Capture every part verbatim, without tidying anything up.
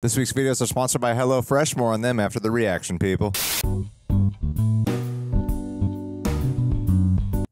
This week's videos are sponsored by HelloFresh. More on them after the reaction, people.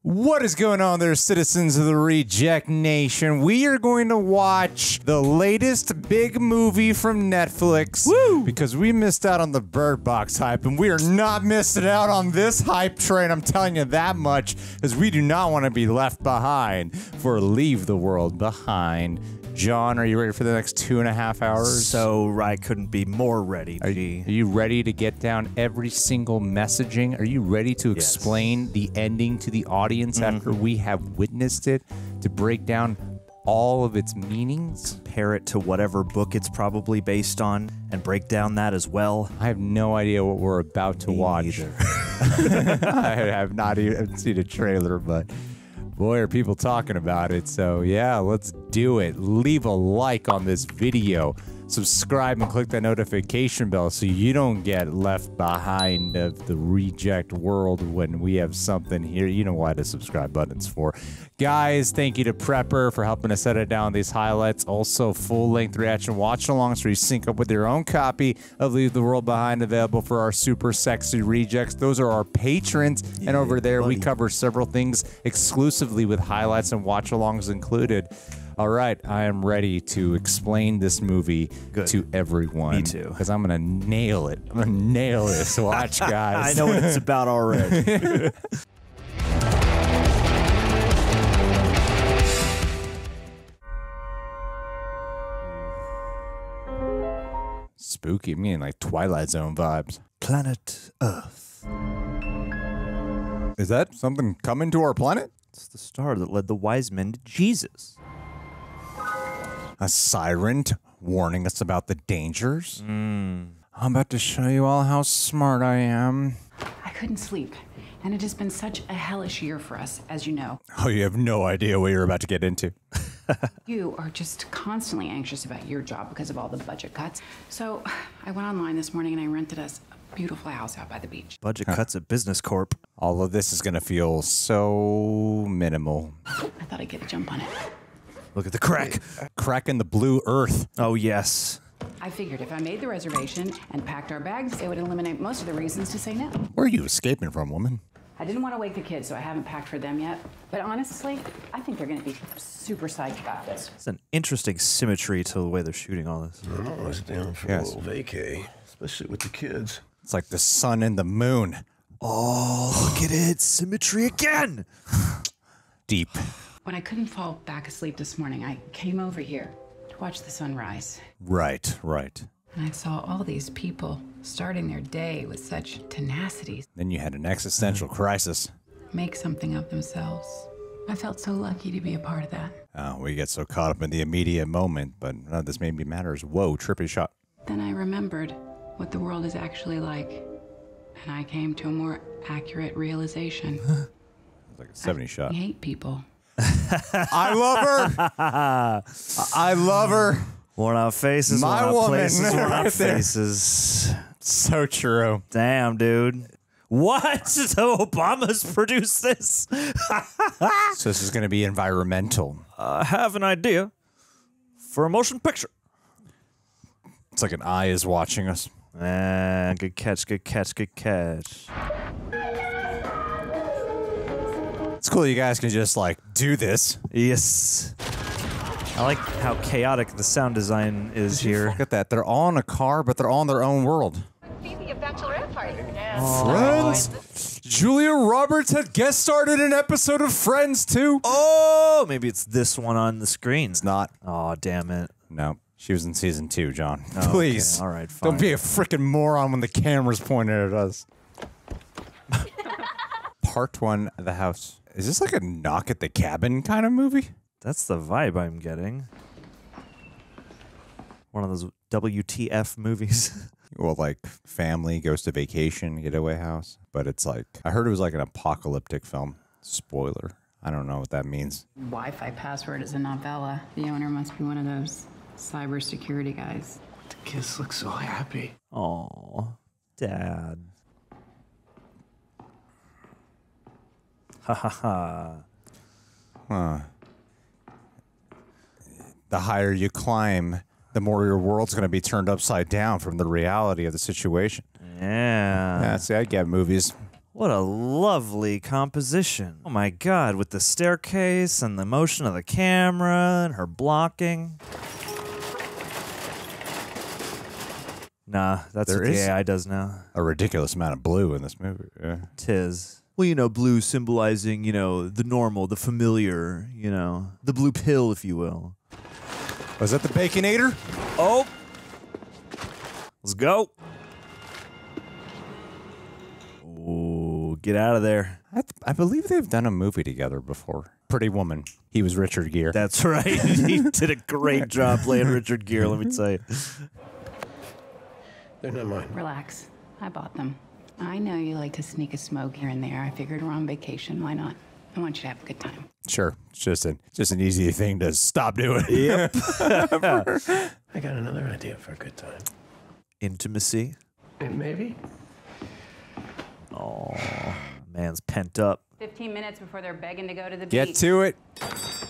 What is going on there, citizens of the Reject Nation? We are going to watch the latest big movie from Netflix. Woo! Because we missed out on the Bird Box hype, and we are not missing out on this hype train, I'm telling you that much, because we do not want to be left behind for Leave the World Behind. John, are you ready for the next two and a half hours? So I couldn't be more ready, are you, are you ready to get down every single messaging? Are you ready to explain yes. the ending to the audience mm-hmm. after we have witnessed it? To break down all of its meanings? Compare it to whatever book it's probably based on and break down that as well? I have no idea what we're about to Me watch. Either. I have not even seen a trailer, but... boy, are people talking about it, so yeah, let's do it. Leave a like on this video. Subscribe and click that notification bell so you don't get left behind of the reject world when we have something here. You know why the subscribe button's for. Guys, thank you to Prepper for helping us edit down these highlights. Also, full-length reaction watch-alongs where you sync up with your own copy of Leave the World Behind, available for our super sexy rejects. Those are our patrons, yeah, and over there buddy. we cover several things exclusively with highlights and watch-alongs included. All right, I am ready to explain this movie Good. to everyone. Me too. Because I'm going to nail it. I'm going to nail this watch, guys. I know what it's about already. Spooky, I mean, like Twilight Zone vibes. Planet Earth. Is that something coming to our planet? It's the star that led the wise men to Jesus. A siren warning us about the dangers. Mm. I'm about to show you all how smart I am. I couldn't sleep, and it has been such a hellish year for us, as you know. Oh, you have no idea what you're about to get into. You are just constantly anxious about your job because of all the budget cuts. So I went online this morning and I rented us a beautiful house out by the beach. Budget huh. cuts at Business Corp. All of this is going to feel so minimal. I thought I'd get a jump on it. Look at the crack. Crack in the blue earth. Oh, yes. I figured if I made the reservation and packed our bags, it would eliminate most of the reasons to say no. Where are you escaping from, woman? I didn't want to wake the kids, so I haven't packed for them yet. But honestly, I think they're going to be super psyched about this. It's an interesting symmetry to the way they're shooting all this. I'm always down for yes. a little vacay, especially with the kids. It's like the sun and the moon. Oh, look at it. Symmetry again. Deep. When I couldn't fall back asleep this morning, I came over here to watch the sunrise. Right, right. And I saw all these people starting their day with such tenacity. Then you had an existential crisis. Make something of themselves. I felt so lucky to be a part of that. Oh, we get so caught up in the immediate moment, but none of this made me matters. Whoa, trippy shot. Then I remembered what the world is actually like, and I came to a more accurate realization. It's like a seventy shot. I hate people. I love her. I love her. One our faces, my one woman. Our places, one our faces. So true. Damn, dude. What? So Obamas produced this? So this is going to be environmental. I have an idea for a motion picture. It's like an eye is watching us. Ah, good catch, good catch, good catch. It's cool you guys can just, like, do this. Yes. I like how chaotic the sound design is here. Look at that. They're all in a car, but they're all in their own world. Friends! Julia Roberts had guest starred in an episode of Friends, too. Oh, maybe it's this one on the screen. It's not. Oh, damn it. No. She was in season two, John. Oh, please. Okay. All right, fine. Don't be a freaking moron when the camera's pointed at us. Part one of the house. Is this like a Knock at the Cabin kind of movie? That's the vibe I'm getting. One of those W T F movies. Well, like family goes to vacation, getaway house. But it's like, I heard it was like an apocalyptic film. Spoiler. I don't know what that means. Wi-Fi password is a novella. The owner must be one of those cybersecurity guys. The kids look so happy. Aw, Dad. Ha ha ha. Huh. The higher you climb, the more your world's going to be turned upside down from the reality of the situation. Yeah. Yeah, see, I get movies. What a lovely composition. Oh my God, with the staircase and the motion of the camera and her blocking. Nah, that's there what the A I does now. A ridiculous amount of blue in this movie. Yeah. Tis. Well, you know, blue symbolizing, you know, the normal, the familiar, you know, the blue pill, if you will. Was that the Baconator? Oh. Let's go. Ooh, get out of there. I, th I believe they've done a movie together before. Pretty Woman. He was Richard Gere. That's right. He did a great job playing Richard Gere, let me tell you. They're not mine. Relax. I bought them. I know you like to sneak a smoke here and there. I figured we're on vacation. Why not? I want you to have a good time. Sure. It's just an, just an easy thing to stop doing. Yep. I got another idea for a good time. Intimacy? Maybe. Oh, man's pent up. Fifteen minutes before they're begging to go to the Get beach. Get to it.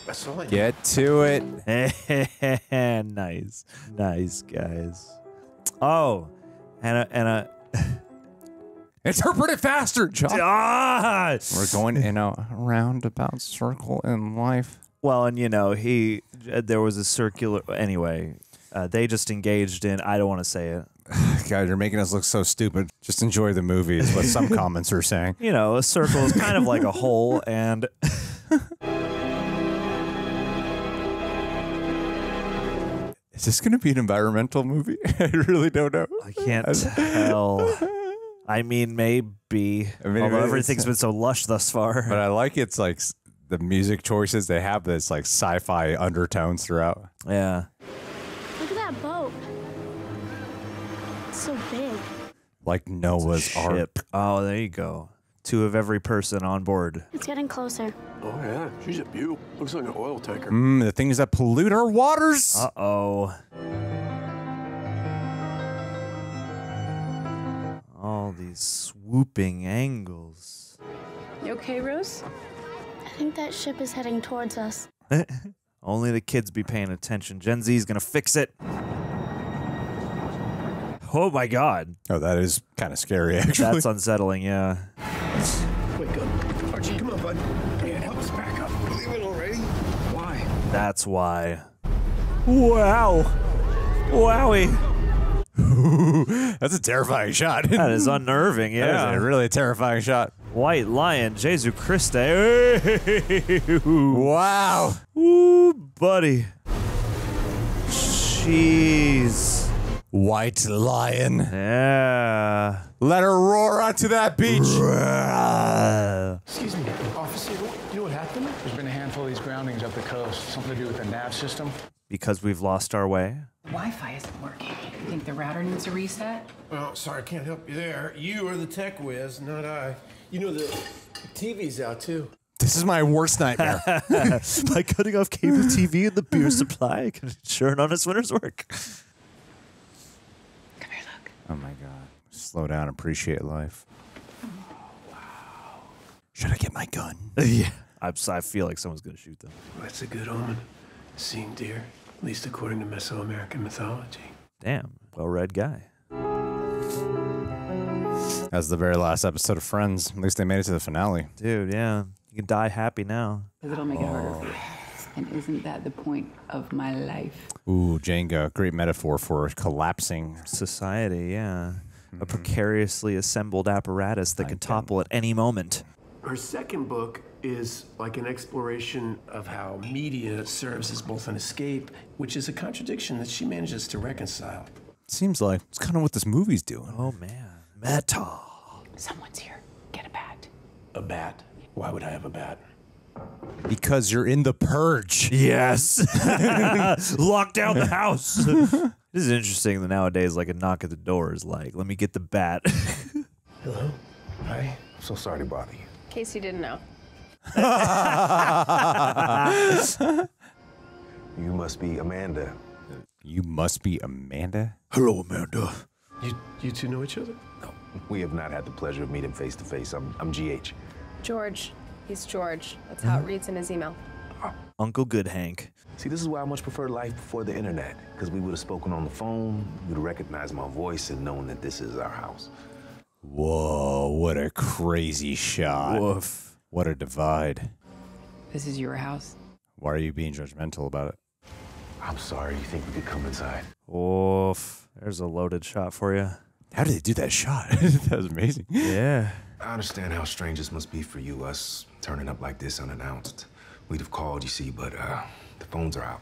That's all I Get to it. Nice. Nice, guys. Oh, and a... And a interpret it faster, John. Ah! We're going in a roundabout circle in life. Well, and you know, he there was a circular. Anyway, uh, they just engaged in. I don't want to say it. God, you're making us look so stupid. Just enjoy the movie is what some comments are saying. You know, a circle is kind of like a hole, and. Is this going to be an environmental movie? I really don't know. I can't tell. I mean, maybe. I mean, although everything's been so lush thus far. But I like it's like the music choices they have. That's like sci-fi undertones throughout. Yeah. Look at that boat. It's so big. Like Noah's Ark. Oh, there you go. Two of every person on board. It's getting closer. Oh yeah, she's a beaut. Looks like an oil tanker. Mmm, the things that pollute our waters. Uh oh. All these swooping angles. You okay, Rose? I think that ship is heading towards us. Only the kids be paying attention. Gen Z is gonna fix it. Oh my God. Oh, that is kind of scary, actually. That's unsettling, yeah. Wake up. Archie, come on, bud. Hey, help us back up. Leave it already? Why? That's why. Wow. Wowie. That's a terrifying shot. That is unnerving, yeah. That is a really terrifying shot. White Lion, Jesu Christe. Wow. Ooh, buddy. Jeez. White Lion. Yeah. Let her roar onto that beach. Roar. Excuse me, officer, you know what happened? There's been a handful of these groundings up the coast. Something to do with the nav system. Because we've lost our way? Wi-Fi isn't working. You think the router needs a reset? Well, sorry, I can't help you there. You are the tech whiz, not I. You know the T V's out, too. This is my worst nightmare. By cutting off cable T V and the beer supply, I can ensure an honest winter's work. Come here, look. Oh, my God. Slow down, appreciate life. Oh, wow. Should I get my gun? Yeah. I'm, I feel like someone's going to shoot them. That's a good omen. Seeing deer, at least according to Mesoamerican mythology. Damn, well-read guy. That's the very last episode of Friends. At least they made it to the finale. Dude, yeah. You can die happy now. Because it'll make oh. it harder for you. And isn't that the point of my life? Ooh, Jenga. Great metaphor for collapsing society, yeah. Mm-hmm. A precariously assembled apparatus that I can topple at any moment. Her second book is like an exploration of how media serves as both an escape, which is a contradiction that she manages to reconcile. Seems like it's kind of what this movie's doing. Oh, man. Metal. Someone's here. Get a bat. A bat? Why would I have a bat? Because you're in the purge. Yes. Lock down the house. This is interesting that nowadays, like, a knock at the door is like, let me get the bat. Hello? Hi. I'm so sorry to bother you. In case you didn't know. You must be Amanda. You must be Amanda? Hello, Amanda. You you two know each other? No. We have not had the pleasure of meeting face to face. I'm I'm G H. George. He's George. That's how it reads in his email. Uncle Good Hank. See, this is why I much prefer life before the internet, because we would have spoken on the phone, you would have recognized my voice and known that this is our house. Whoa, what a crazy shot. Woof. What a divide. This is your house. Why are you being judgmental about it? I'm sorry, you think we could come inside? Woof. There's a loaded shot for you. How did they do that shot? That was amazing. Yeah. I understand how strange this must be for you, us turning up like this unannounced. We'd have called, you see, but uh, the phones are out.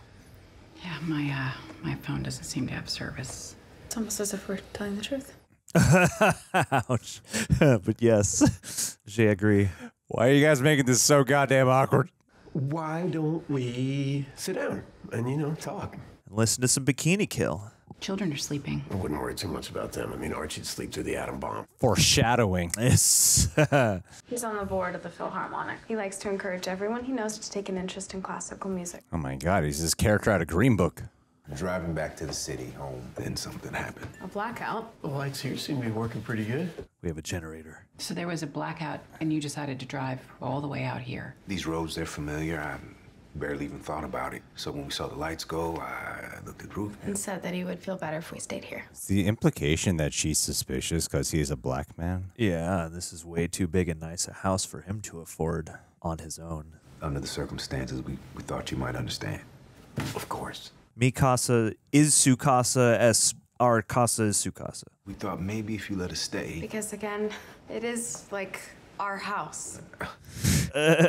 Yeah, my uh, my phone doesn't seem to have service. It's almost as if we're telling the truth. Ouch. But yes, Jay, agree. Why are you guys making this so goddamn awkward? Why don't we sit down and, you know, talk? And listen to some Bikini Kill. Children are sleeping. I wouldn't worry too much about them. I mean, Archie'd sleep through the atom bomb. Foreshadowing. Yes. He's on the board of the Philharmonic. He likes to encourage everyone he knows to take an interest in classical music. Oh my God, he's this character out of Green Book. Driving back to the city home, then something happened. A blackout? The lights here seem to be working pretty good. We have a generator. So there was a blackout, and you decided to drive all the way out here. These roads, they're familiar. I barely even thought about it. So when we saw the lights go, I looked at Ruth. And said that he would feel better if we stayed here. It's the implication that she's suspicious because he's a black man. Yeah, this is way too big and nice a house for him to afford on his own. Under the circumstances, we, we thought you might understand. Of course. Mi casa is su casa, as our casa is su casa. We thought maybe if you let us stay. Because again, it is like our house. Uh,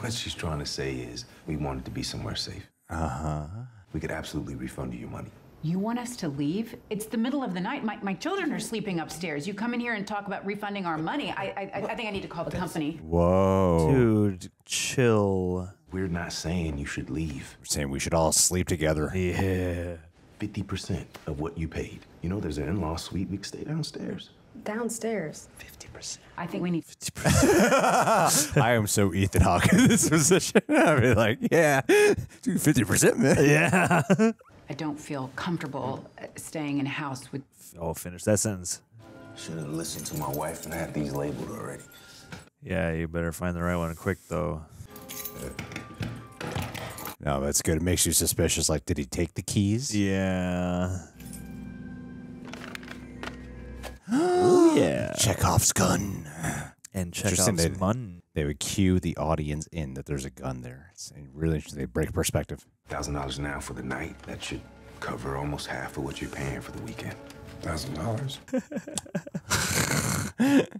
what she's trying to say is we wanted to be somewhere safe. Uh-huh. We could absolutely refund you your money. You want us to leave? It's the middle of the night. My, my children are sleeping upstairs. You come in here and talk about refunding our money. I, I, I think I need to call the That's, company. Whoa. Dude, chill. We're not saying you should leave. We're saying we should all sleep together. Yeah. fifty percent of what you paid. You know, there's an in-law suite. We could stay downstairs. Downstairs? fifty percent. I think we need fifty percent. I am so Ethan Hawke in this position. I'd be like, yeah, do fifty percent, man. Yeah. I don't feel comfortable staying in a house with... Oh, finish that sentence. Should have listened to my wife and had these labeled already. Yeah, you better find the right one quick, though. No, that's good. It makes you suspicious. Like, did he take the keys? Yeah. Oh, yeah. Chekhov's gun. And Chekhov's gun. They would cue the audience in that there's a gun there. It's really interesting. They break perspective. one thousand dollars now for the night. That should cover almost half of what you're paying for the weekend. one thousand dollars.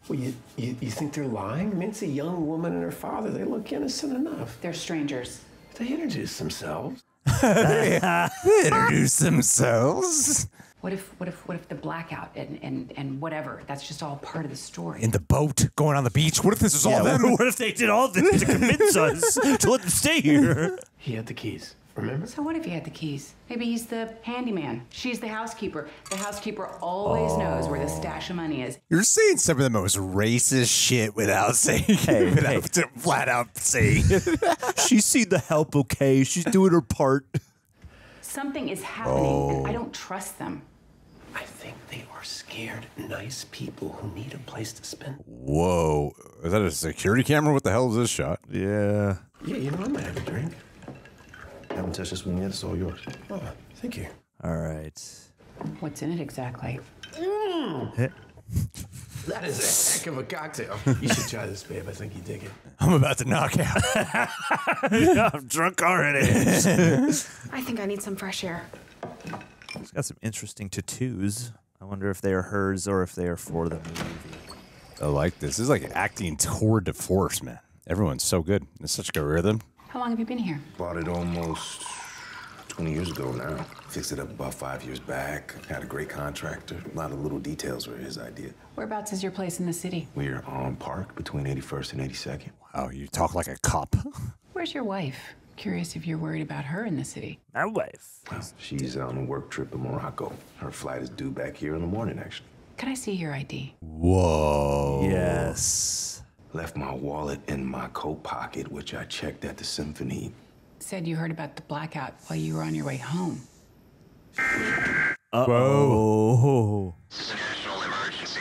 Well, you, you, you think they're lying? I mean, it's a young woman and her father. They look innocent enough. They're strangers. They introduce themselves. they, they introduce themselves. What if, what if, what if the blackout and, and, and whatever, that's just all part of the story. In the boat, going on the beach. What if this is yeah, all them? What if they did all this to convince us to let them stay here? He had the keys, remember? So what if he had the keys? Maybe he's the handyman. She's the housekeeper. The housekeeper always oh. knows where the stash of money is. You're saying some of the most racist shit without saying hey, without hey. flat out saying. She's seen the help, okay? She's doing her part. Something is happening, oh. and I don't trust them. I think they are scared, nice people who need a place to spend. Whoa. Is that a security camera? What the hell is this shot? Yeah. Yeah, you know, I might have a drink. I haven't touched this one yet. It's all yours. Oh, thank you. All right. What's in it exactly? Mm. That is a heck of a cocktail. You should try this, babe. I think you dig it. I'm about to knock out. Yeah, I'm drunk already. I think I need some fresh air. She's got some interesting tattoos. I wonder if they are hers or if they are for the movie. I like this. This is like acting toward the force, man. Everyone's so good. It's such a good rhythm. How long have you been here? Bought it almost twenty years ago now. Fixed it up about five years back. Had a great contractor. A lot of little details were his idea. Whereabouts is your place in the city? We're on Park between eighty-first and eighty-second. Wow, you talk like a cop. Where's your wife? Curious if you're worried about her in the city. My wife. Well, she's on a work trip in Morocco. Her flight is due back here in the morning, actually. Could I see your I D? Whoa. Yes. Left my wallet in my coat pocket, which I checked at the symphony. Said you heard about the blackout while you were on your way home. Uh-oh. Whoa. It's a national emergency.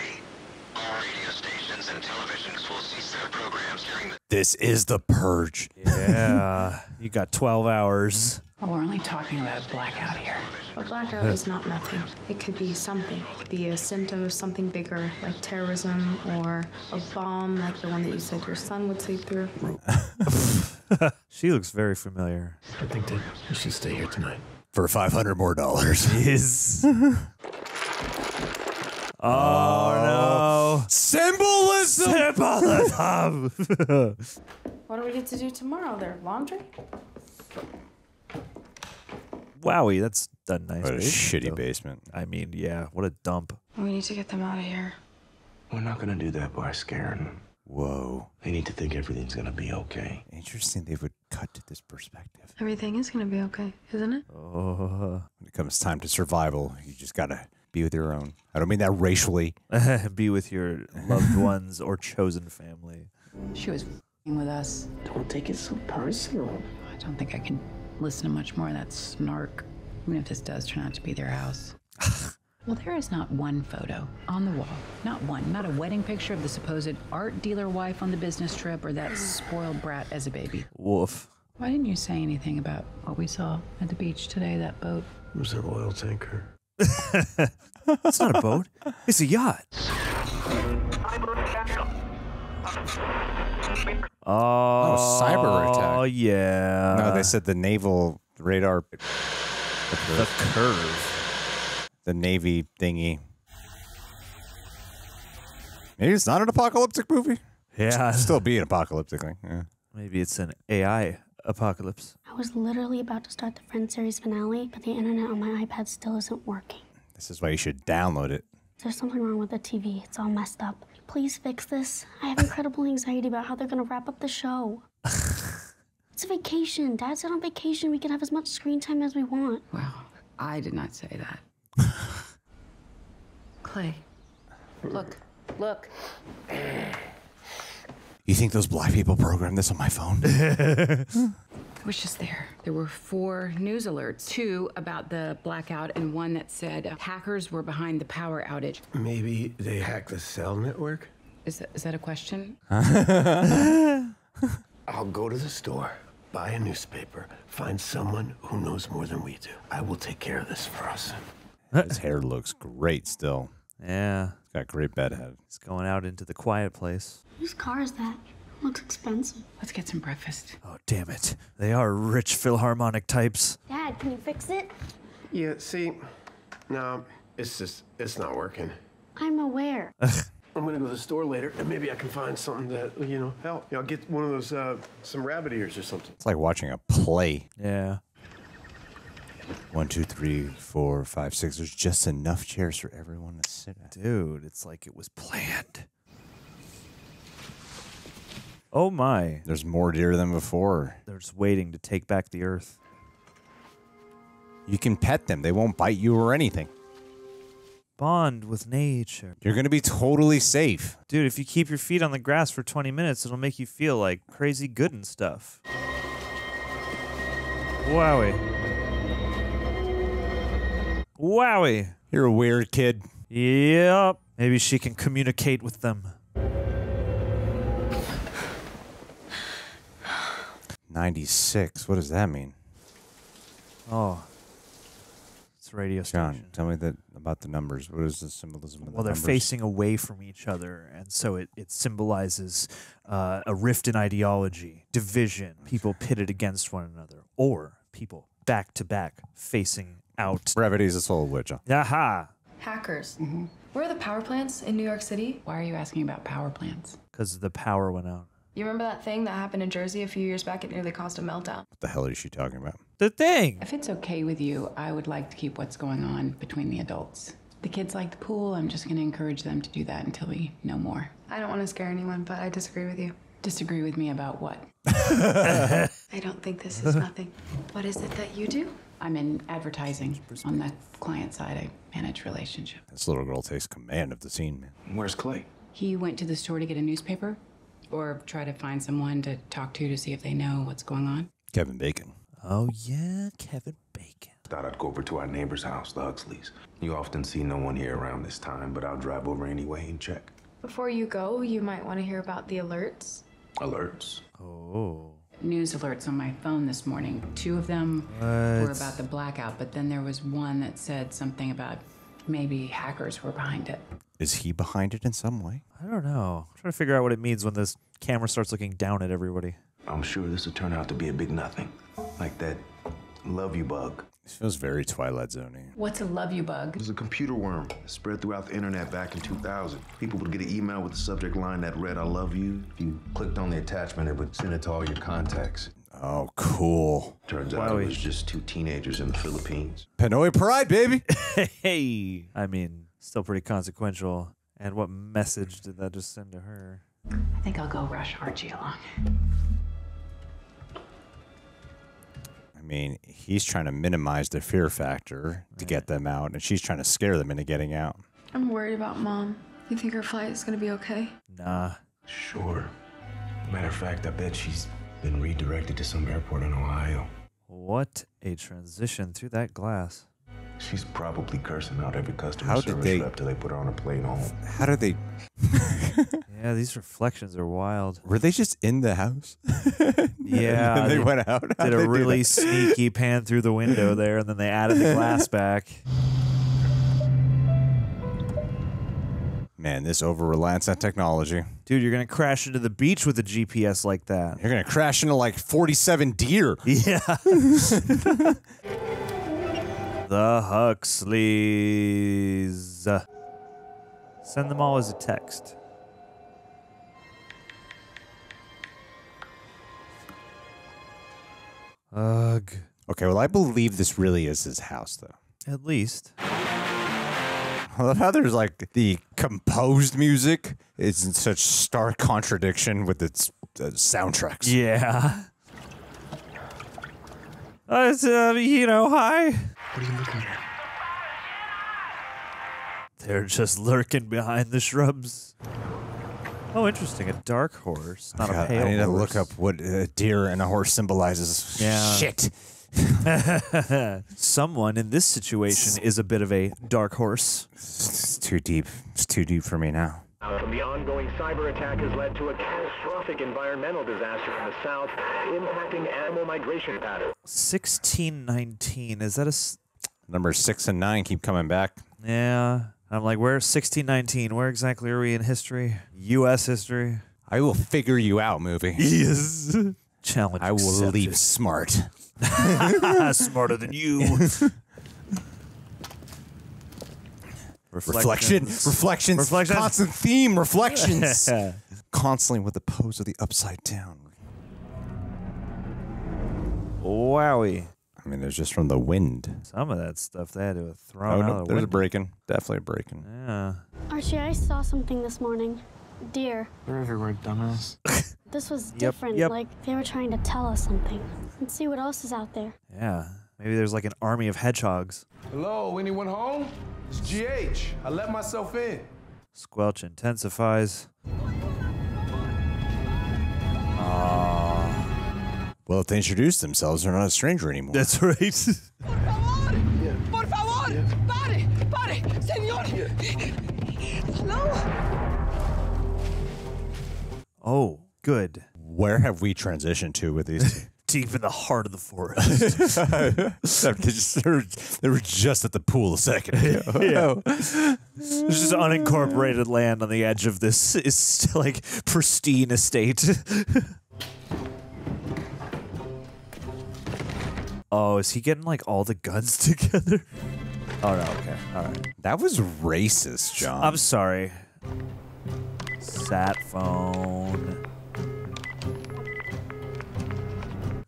All radio stations and televisions will cease their programs during the... This is the purge. Yeah. You got twelve hours. Well, we're only talking about blackout here. A blackout is not nothing. It could be something. It could be a symptom of something bigger, like terrorism or a bomb, like the one that you said your son would sleep through. She looks very familiar. I think that we should stay here tonight. For five hundred more dollars. Yes. Oh, oh, no. Symbolism! Symbolism! What do we get to do tomorrow there? Laundry? Wowie, that's done nice. What a shitty basement. I mean, yeah, what a dump. We need to get them out of here. We're not going to do that by scaring them. Whoa. They need to think everything's going to be okay. Interesting they would cut to this perspective. Everything is going to be okay, isn't it? Oh. When it comes time to survival, you just got to be with your own. I don't mean that racially. Be with your loved ones or chosen family. She was f***ing with us. Don't take it so personal. I don't think I can... listen to much more of that snark, even if this does turn out to be their house. Well, there is not one photo on the wall. Not one. Not a wedding picture of the supposed art dealer wife on the business trip or that spoiled brat as a baby. Woof. Why didn't you say anything about what we saw at the beach today, that boat? It was their oil tanker. It's not a boat. It's a yacht. Oh, oh, cyber attack. Oh, yeah. No, they said the naval radar. The curve. The, curve. The Navy thingy. Maybe it's not an apocalyptic movie. Yeah. It'd still be an apocalyptic thing. Yeah. Maybe it's an A I apocalypse. I was literally about to start the Friends series finale, but the internet on my iPad still isn't working. This is why you should download it. There's something wrong with the T V. It's all messed up. Please fix this. I have incredible anxiety about how they're going to wrap up the show. It's a vacation. Dad said on vacation we can have as much screen time as we want. Wow, I did not say that. Clay, look, look. You think those black people programmed this on my phone? It was just there. There were four news alerts, two about the blackout and one that said hackers were behind the power outage. Maybe they hacked the cell network? Is that, is that a question? I'll go to the store, buy a newspaper, find someone who knows more than we do. I will take care of this for us. His hair looks great still. Yeah. He's got great bedhead. He's going out into the quiet place. Whose car is that? Looks expensive. Let's get some breakfast. Oh, damn it. They are rich Philharmonic types. Dad, can you fix it? Yeah, see, no, it's just, it's not working. I'm aware. I'm going to go to the store later, and maybe I can find something that, you know, help. You know, I'll get one of those, uh, some rabbit ears or something. It's like watching a play. Yeah. One, two, three, four, five, six. There's just enough chairs for everyone to sit at. Dude, it's like it was planned. Oh my. There's more deer than before. They're just waiting to take back the earth. You can pet them. They won't bite you or anything. Bond with nature. You're going to be totally safe. Dude, if you keep your feet on the grass for twenty minutes, it'll make you feel like crazy good and stuff. Wowie. Wowie. You're a weird kid. Yep. Maybe she can communicate with them. ninety-six. What does that mean? Oh, it's a radio station. John, tell me that about the numbers. What is the symbolism of the numbers? Well, they're facing away from each other, and so it, it symbolizes uh, a rift in ideology, division, people pitted against one another, or people back to back facing out. Brevity is the soul of witch. Aha! Hackers. Mm-hmm. Where are the power plants in New York City? Why are you asking about power plants? Because the power went out. You remember that thing that happened in Jersey a few years back? It nearly caused a meltdown. What the hell is she talking about? The thing! If it's okay with you, I would like to keep what's going on between the adults. The kids like the pool. I'm just going to encourage them to do that until we know more. I don't want to scare anyone, but I disagree with you. Disagree with me about what? I don't think this is nothing. What is it that you do? I'm in advertising on the client side. I manage relationships. This little girl takes command of the scene, man. Where's Clay? He went to the store to get a newspaper. Or try to find someone to talk to to see if they know what's going on. Kevin Bacon. Oh, yeah, Kevin Bacon. Thought I'd go over to our neighbor's house, the Huxleys. You often see no one here around this time, but I'll drive over anyway and check. Before you go, you might want to hear about the alerts. Alerts? Oh. News alerts on my phone this morning. Two of them what? were about the blackout, but then there was one that said something about maybe hackers were behind it. Is he behind it in some way? I don't know. I'm trying to figure out what it means when this camera starts looking down at everybody. I'm sure this will turn out to be a big nothing. Like that love you bug. This feels very Twilight Zone-y. What's a love you bug? It was a computer worm that spread throughout the internet back in two thousand. People would get an email with the subject line that read, I love you. If you clicked on the attachment, it would send it to all your contacts. Oh, cool. Turns Wowie. out it was just two teenagers in the Philippines. Pinoy Pride, baby! Hey! I mean, still pretty consequential. And what message did that just send to her? I think I'll go rush Archie along. I mean, he's trying to minimize the fear factor to get them out, and she's trying to scare them into getting out. I'm worried about Mom. You think her flight is going to be okay? Nah. Sure. Matter of fact, I bet she's been redirected to some airport in Ohio. What a transition through that glass. She's probably cursing out every customer how service they, rep till they put her on a plane home. How do they... Yeah, these reflections are wild. Were they just in the house? Yeah. Then they, they went out. How'd did a really sneaky pan through the window there, and then they added the glass back. Man, this over-reliance on technology. Dude, you're going to crash into the beach with a G P S like that. You're going to crash into like forty-seven deer. Yeah. The Huxleys. Send them all as a text. Ugh. Okay, well, I believe this really is his house, though. At least. I love how there's, like, the composed music is in such stark contradiction with its uh, soundtracks. Yeah. Uh, it's, uh, you know, hi. What are you looking at? They're just lurking behind the shrubs. Oh, interesting. A dark horse, not God, a pale horse. I need horse. to look up what a deer and a horse symbolizes. Yeah. Shit. Someone in this situation is a bit of a dark horse. It's too deep. It's too deep for me now. From the ongoing cyber attack has led to a catastrophic environmental disaster in the south, impacting animal migration patterns. sixteen nineteen. Is that a... Numbers six and nine keep coming back. Yeah. I'm like, where's sixteen nineteen? Where exactly are we in history? U S history? I will figure you out, movie. Yes. Challenge I will accepted. leave smart. Smarter than you. Reflections. Reflections. Reflections. Reflections. Constant theme. Reflections. Constantly with the pose of the upside down. Wowie. I mean, there's just from the wind. Some of that stuff they had to have thrown oh, out no, of the There's wind. a breaking. Definitely a breaking. Yeah. Archie, I saw something this morning. Deer. They're everywhere, dumbass. This was different. Yep, yep. Like, they were trying to tell us something. Let's see what else is out there. Yeah. Maybe there's like an army of hedgehogs. Hello, anyone home? It's G H. I let myself in. Squelch intensifies. Aww. Well, if they introduce themselves, they're not a stranger anymore. That's right. Por favor! Yeah. Por favor! Yeah. Pare! Pare! Senor! Yeah. Hello? Oh, good. Where have we transitioned to with these two? Deep in the heart of the forest. they, just, they, were, they were just at the pool a second ago. Yeah. There's just unincorporated land on the edge of this is like pristine estate. Oh, is he getting like all the guns together? Oh no, okay, all right. That was racist, John. I'm sorry. Sat phone.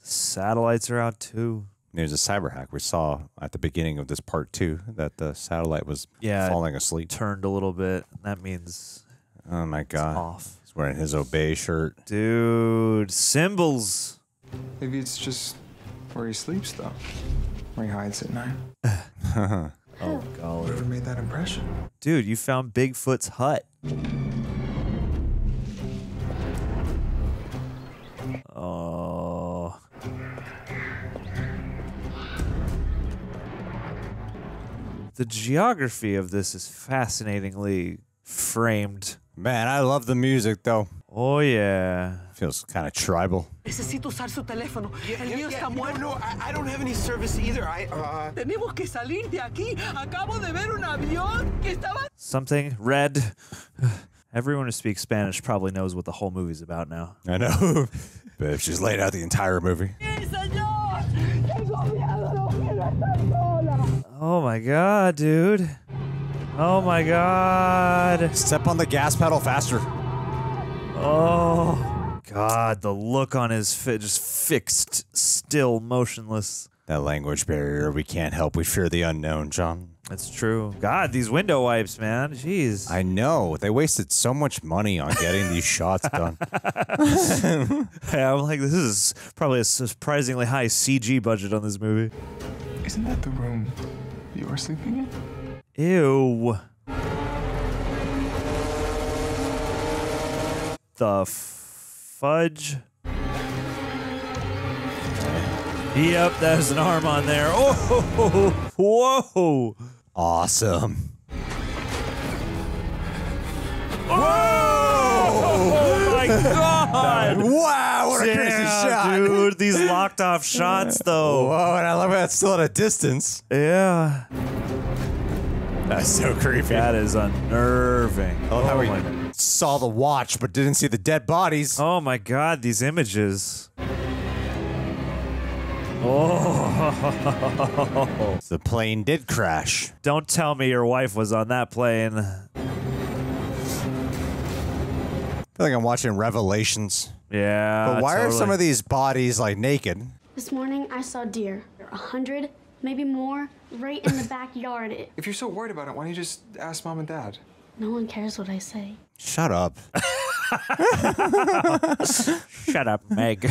Satellites are out too. There's a cyber hack we saw at the beginning of this part two that the satellite was yeah, falling asleep. Turned a little bit. That means oh my god, it's off. He's wearing his Obey shirt, dude. Symbols. Maybe it's just where he sleeps though, where he hides at night. Oh god, whoever made that impression, dude. You found Bigfoot's hut. Oh. The geography of this is fascinatingly framed. Man, I love the music though. Oh yeah. Feels kind of tribal. Necesito usar su teléfono. El mío está muerto. No, I don't have any service either. I uh Tenemos que salir de aquí. Acabo de ver un avión que estaba Something red. Everyone who speaks Spanish probably knows what the whole movie's about now. I know. But she's laid out the entire movie. Oh my god, dude. Oh my god. Step on the gas pedal faster. Oh god, the look on his face, just fixed, still motionless. That language barrier, we can't help. We fear the unknown, John. That's true. God, these window wipes, man. Jeez. I know. They wasted so much money on getting these shots done. Yeah, I'm like, this is probably a surprisingly high C G budget on this movie. Isn't that the room you were sleeping in? Ew. The fudge. Yep, there's an arm on there. Oh, whoa. Awesome. Whoa! Oh my god! Wow, what a crazy shot. Dude, these locked off shots though. Whoa, and I love that it's still at a distance. Yeah. That's so creepy. That is unnerving. I love how we oh saw the watch but didn't see the dead bodies. Oh my god, these images. Oh. The plane did crash. Don't tell me your wife was on that plane. I feel like I'm watching Revelations. Yeah. But why totally. are some of these bodies like naked? This morning I saw deer. A hundred. Maybe more, right in the backyard. If you're so worried about it, why don't you just ask Mom and Dad? No one cares what I say. Shut up. Shut up, Meg.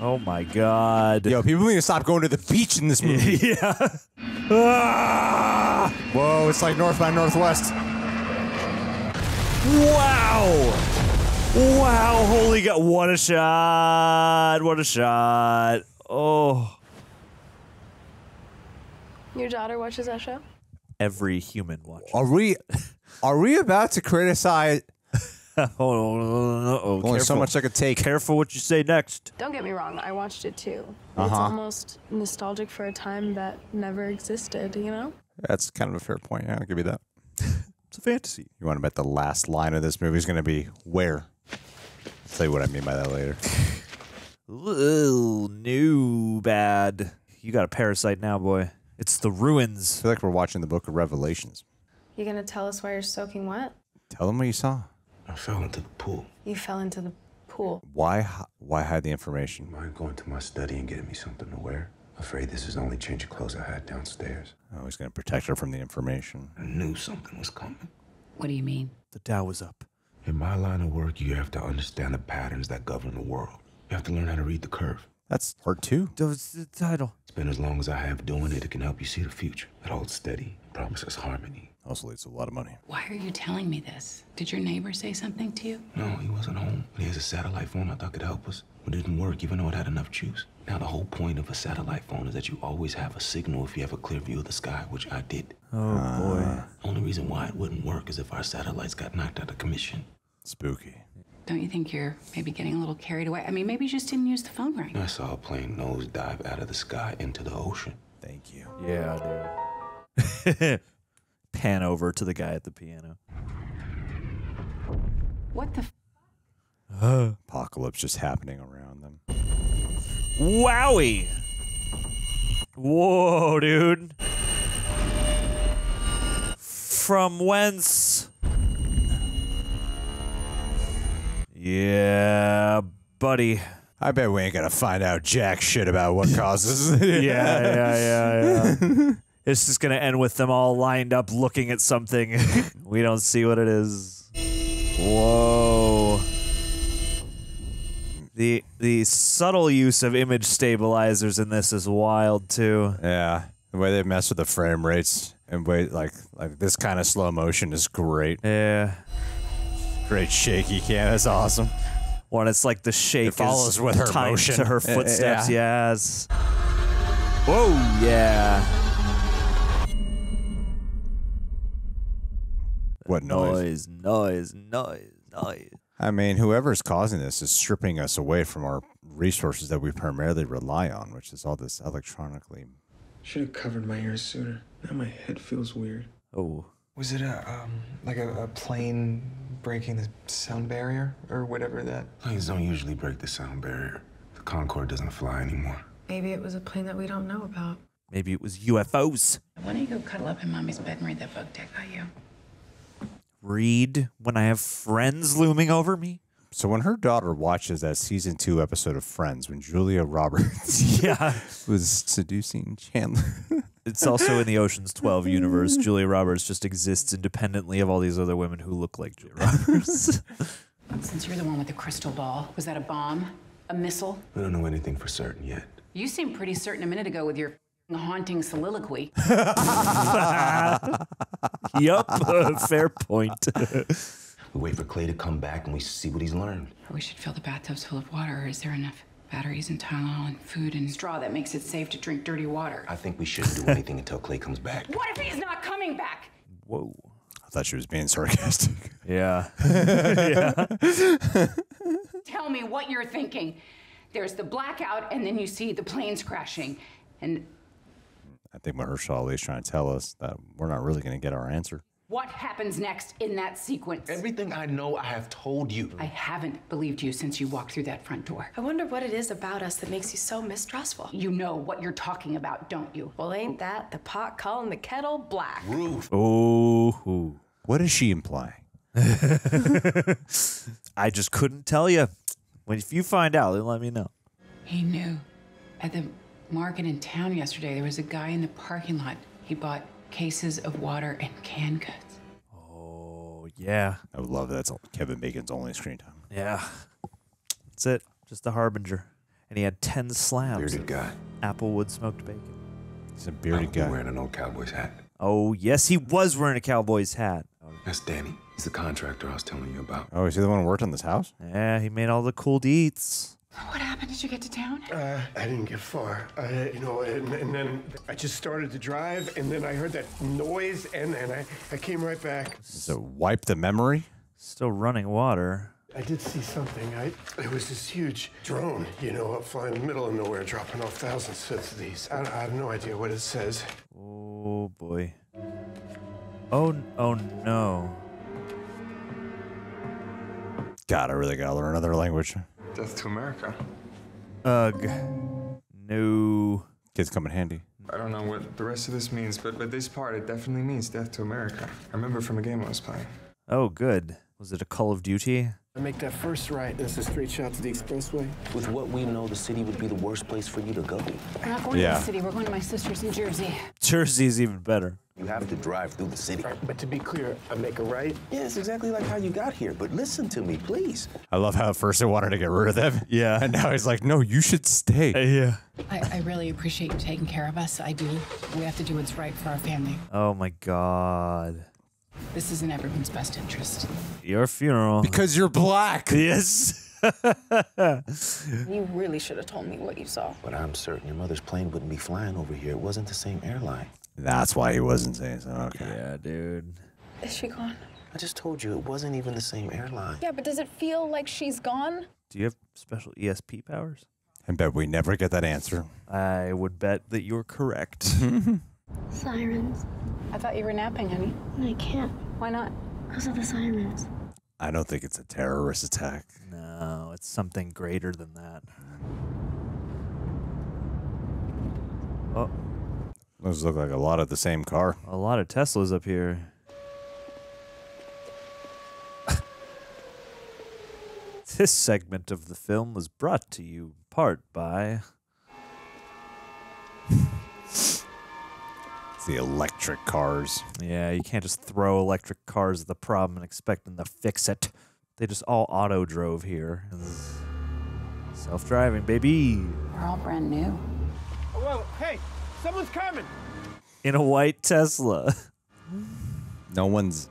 Oh my god. Yo, people need to stop going to the beach in this movie. Yeah. Ah! Whoa, it's like North by Northwest. Wow. Wow, holy god, what a shot, what a shot. Oh. Your daughter watches that show? Every human watches. Are we are we about to criticize? oh, oh, oh, Only so much I could take. Careful what you say next. Don't get me wrong, I watched it too. Uh-huh. It's almost nostalgic for a time that never existed, you know? That's kind of a fair point, yeah, I'll give you that. It's a fantasy. You want to bet the last line of this movie is going to be where? I'll tell you what I mean by that later. Ooh, new bad. You got a parasite now, boy. It's the ruins. I feel like we're watching the Book of Revelations. You gonna tell us why you're soaking wet? Tell them what you saw. I fell into the pool. You fell into the pool. Why? Why hide the information? Mind going to my study and getting me something to wear? Afraid this is the only change of clothes I had downstairs. Oh, he's gonna protect her from the information. I knew something was coming. What do you mean? The Dow was up. In my line of work, you have to understand the patterns that govern the world. You have to learn how to read the curve. That's part two. That was the title. Spend as long as I have doing it, it can help you see the future. It holds steady, promises harmony. Also leads to a lot of money. Why are you telling me this? Did your neighbor say something to you? No, he wasn't home. He has a satellite phone I thought could help us. It didn't work even though it had enough juice. Now the whole point of a satellite phone is that you always have a signal if you have a clear view of the sky, which I did. Oh uh, boy. Only reason why it wouldn't work is if our satellites got knocked out of commission. Spooky. Don't you think you're maybe getting a little carried away? I mean, maybe you just didn't use the phone right. I saw a plane nose dive out of the sky into the ocean. Thank you. Yeah, dude. Pan over to the guy at the piano. What the f uh, apocalypse just happening around them. Wowie! Whoa, dude. From whence? Yeah, buddy. I bet we ain't gonna find out jack shit about what causes it. Yeah, yeah, yeah, yeah. It's just gonna end with them all lined up looking at something. We don't see what it is. Whoa. The the subtle use of image stabilizers in this is wild too. Yeah, the way they mess with the frame rates and way like like this kind of slow motion is great. Yeah, great shaky cam. That's awesome. When it's like the shake it follows is with her timed motion to her footsteps. Yeah. Yes. Whoa. Yeah. What noise? Noise, noise, noise, noise. I mean, whoever's causing this is stripping us away from our resources that we primarily rely on, which is all this electronically. Should have covered my ears sooner. Now my head feels weird. Oh. Was it a, um, like a, a plane breaking the sound barrier or whatever that? Planes don't usually break the sound barrier. The Concorde doesn't fly anymore. Maybe it was a plane that we don't know about. Maybe it was U F Os. Why don't you go cuddle up in mommy's bed and read that book Dad got you? Read when I have Friends looming over me? So when her daughter watches that season two episode of Friends, when Julia Roberts yeah. was seducing Chandler. It's also in the Ocean's twelve universe. Julia Roberts just exists independently of all these other women who look like Julia Roberts. Since you're the one with the crystal ball, was that a bomb? A missile? We don't know anything for certain yet. You seemed pretty certain a minute ago with your haunting soliloquy. Yup, uh, fair point. We wait for Clay to come back and we see what he's learned. We should fill the bathtubs full of water. Or is there enough batteries and Tylenol and food and straw that makes it safe to drink dirty water? I think we shouldn't do anything until Clay comes back. What if he's not coming back? Whoa. I thought she was being sarcastic. Yeah. Yeah. Tell me what you're thinking. There's the blackout and then you see the planes crashing. And I think Mahershala Ali is trying to tell us that we're not really going to get our answer. What happens next in that sequence? Everything I know, I have told you. I haven't believed you since you walked through that front door. I wonder what it is about us that makes you so mistrustful. You know what you're talking about, don't you? Well, ain't that the pot calling the kettle black? Ruth. Oh, what is she implying? I just couldn't tell you. If you find out, then let me know. He knew at the market in town yesterday, there was a guy in the parking lot. He bought cases of water and canned goods. Oh, yeah. I would love that. That's Kevin Bacon's only screen time. Yeah. That's it. Just the harbinger. And he had ten slabs of guy. Applewood smoked bacon. He's a bearded guy. Wearing an old cowboy's hat. Oh, yes, he was wearing a cowboy's hat. That's Danny. He's the contractor I was telling you about. Oh, is he the one who worked on this house? Yeah, he made all the cool deeds. What happened? Did you get to town? Uh, I didn't get far. I, you know, and, and then I just started to drive, and then I heard that noise, and then I, I came right back. So wipe the memory? Still running water. I did see something. I It was this huge drone, you know, up flying in the middle of nowhere, dropping off thousands of these. I, I have no idea what it says. Oh, boy. Oh, oh, no. God, I really gotta learn another language. Death to America. Ugh. No. Kids come in handy. I don't know what the rest of this means, but, but this part, it definitely means death to America. I remember from a game I was playing. Oh, good. Was it a Call of Duty? I make that first right. That's a straight shot to the expressway. With what we know, the city would be the worst place for you to go. We're not going yeah. to the city. We're going to my sister's in Jersey. Jersey's even better. You have to drive through the city. Right, but to be clear, I make a right. Yeah, it's exactly like how you got here, but listen to me, please. I love how at first I wanted to get rid of them. Yeah. And now he's like, no, you should stay. Uh, yeah. I, I really appreciate you taking care of us. I do. We have to do what's right for our family. Oh, my God. This is in everyone's best interest. Your funeral. Because you're black. Yes. You really should have told me what you saw. But I'm certain your mother's plane wouldn't be flying over here. It wasn't the same airline. That's why he wasn't saying so. Okay. Yeah, dude. Is she gone? I just told you it wasn't even the same airline. Yeah, but does it feel like she's gone? Do you have special E S P powers? I bet we never get that answer. I would bet that you're correct. Sirens. I thought you were napping, honey. I can't. Why not? Those are the sirens. I don't think it's a terrorist attack. No, it's something greater than that. Oh. Those look like a lot of the same car. A lot of Teslas up here. This segment of the film was brought to you in part by... the electric cars. Yeah, you can't just throw electric cars at the problem and expect them to fix it. They just all auto-drove here. Self-driving, baby. They're all brand new. Whoa, hey! Someone's coming! In a white Tesla. No one's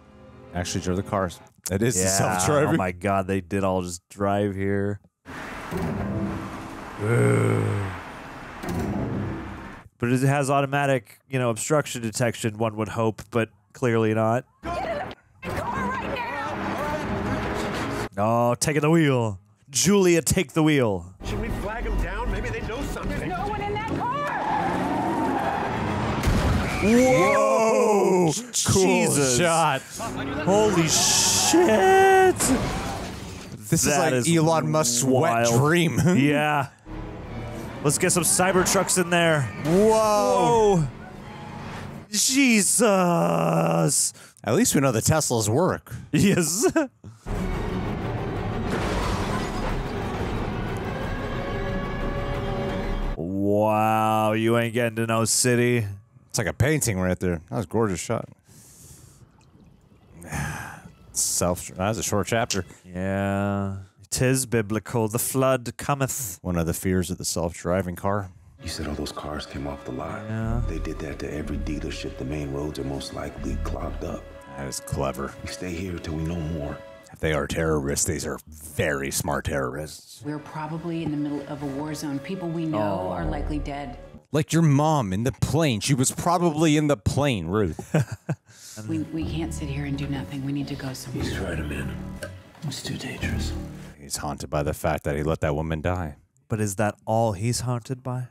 actually drove the cars. It is yeah, self-driving. Oh my God, they did all just drive here. But it has automatic, you know, obstruction detection, one would hope, but clearly not. Get in the car! Oh, taking the wheel. Julia, take the wheel. Should we flag them down? Maybe they know something. There's no one in that car! Whoa! Whoa. Cool Jesus. Shot. Holy shit! This that is like is Elon Musk's wild. wet dream. Yeah. Let's get some Cybertrucks in there. Whoa! Whoa. Jesus! At least we know the Teslas work. Yes. Wow, you ain't getting to no city. It's like a painting right there. That was a gorgeous shot. Self. That was a short chapter. Yeah. Tis biblical. The flood cometh. One of the fears of the self-driving car. You said all those cars came off the lot. Yeah. They did that to every dealership. The main roads are most likely clogged up. That is clever. We stay here till we know more. If they are terrorists, these are very smart terrorists. We're probably in the middle of a war zone. People we know oh. are likely dead. Like your mom in the plane. She was probably in the plane, Ruth. we, we can't sit here and do nothing. We need to go somewhere. He's right, man. It's too dangerous. He's haunted by the fact that he let that woman die. But is that all he's haunted by?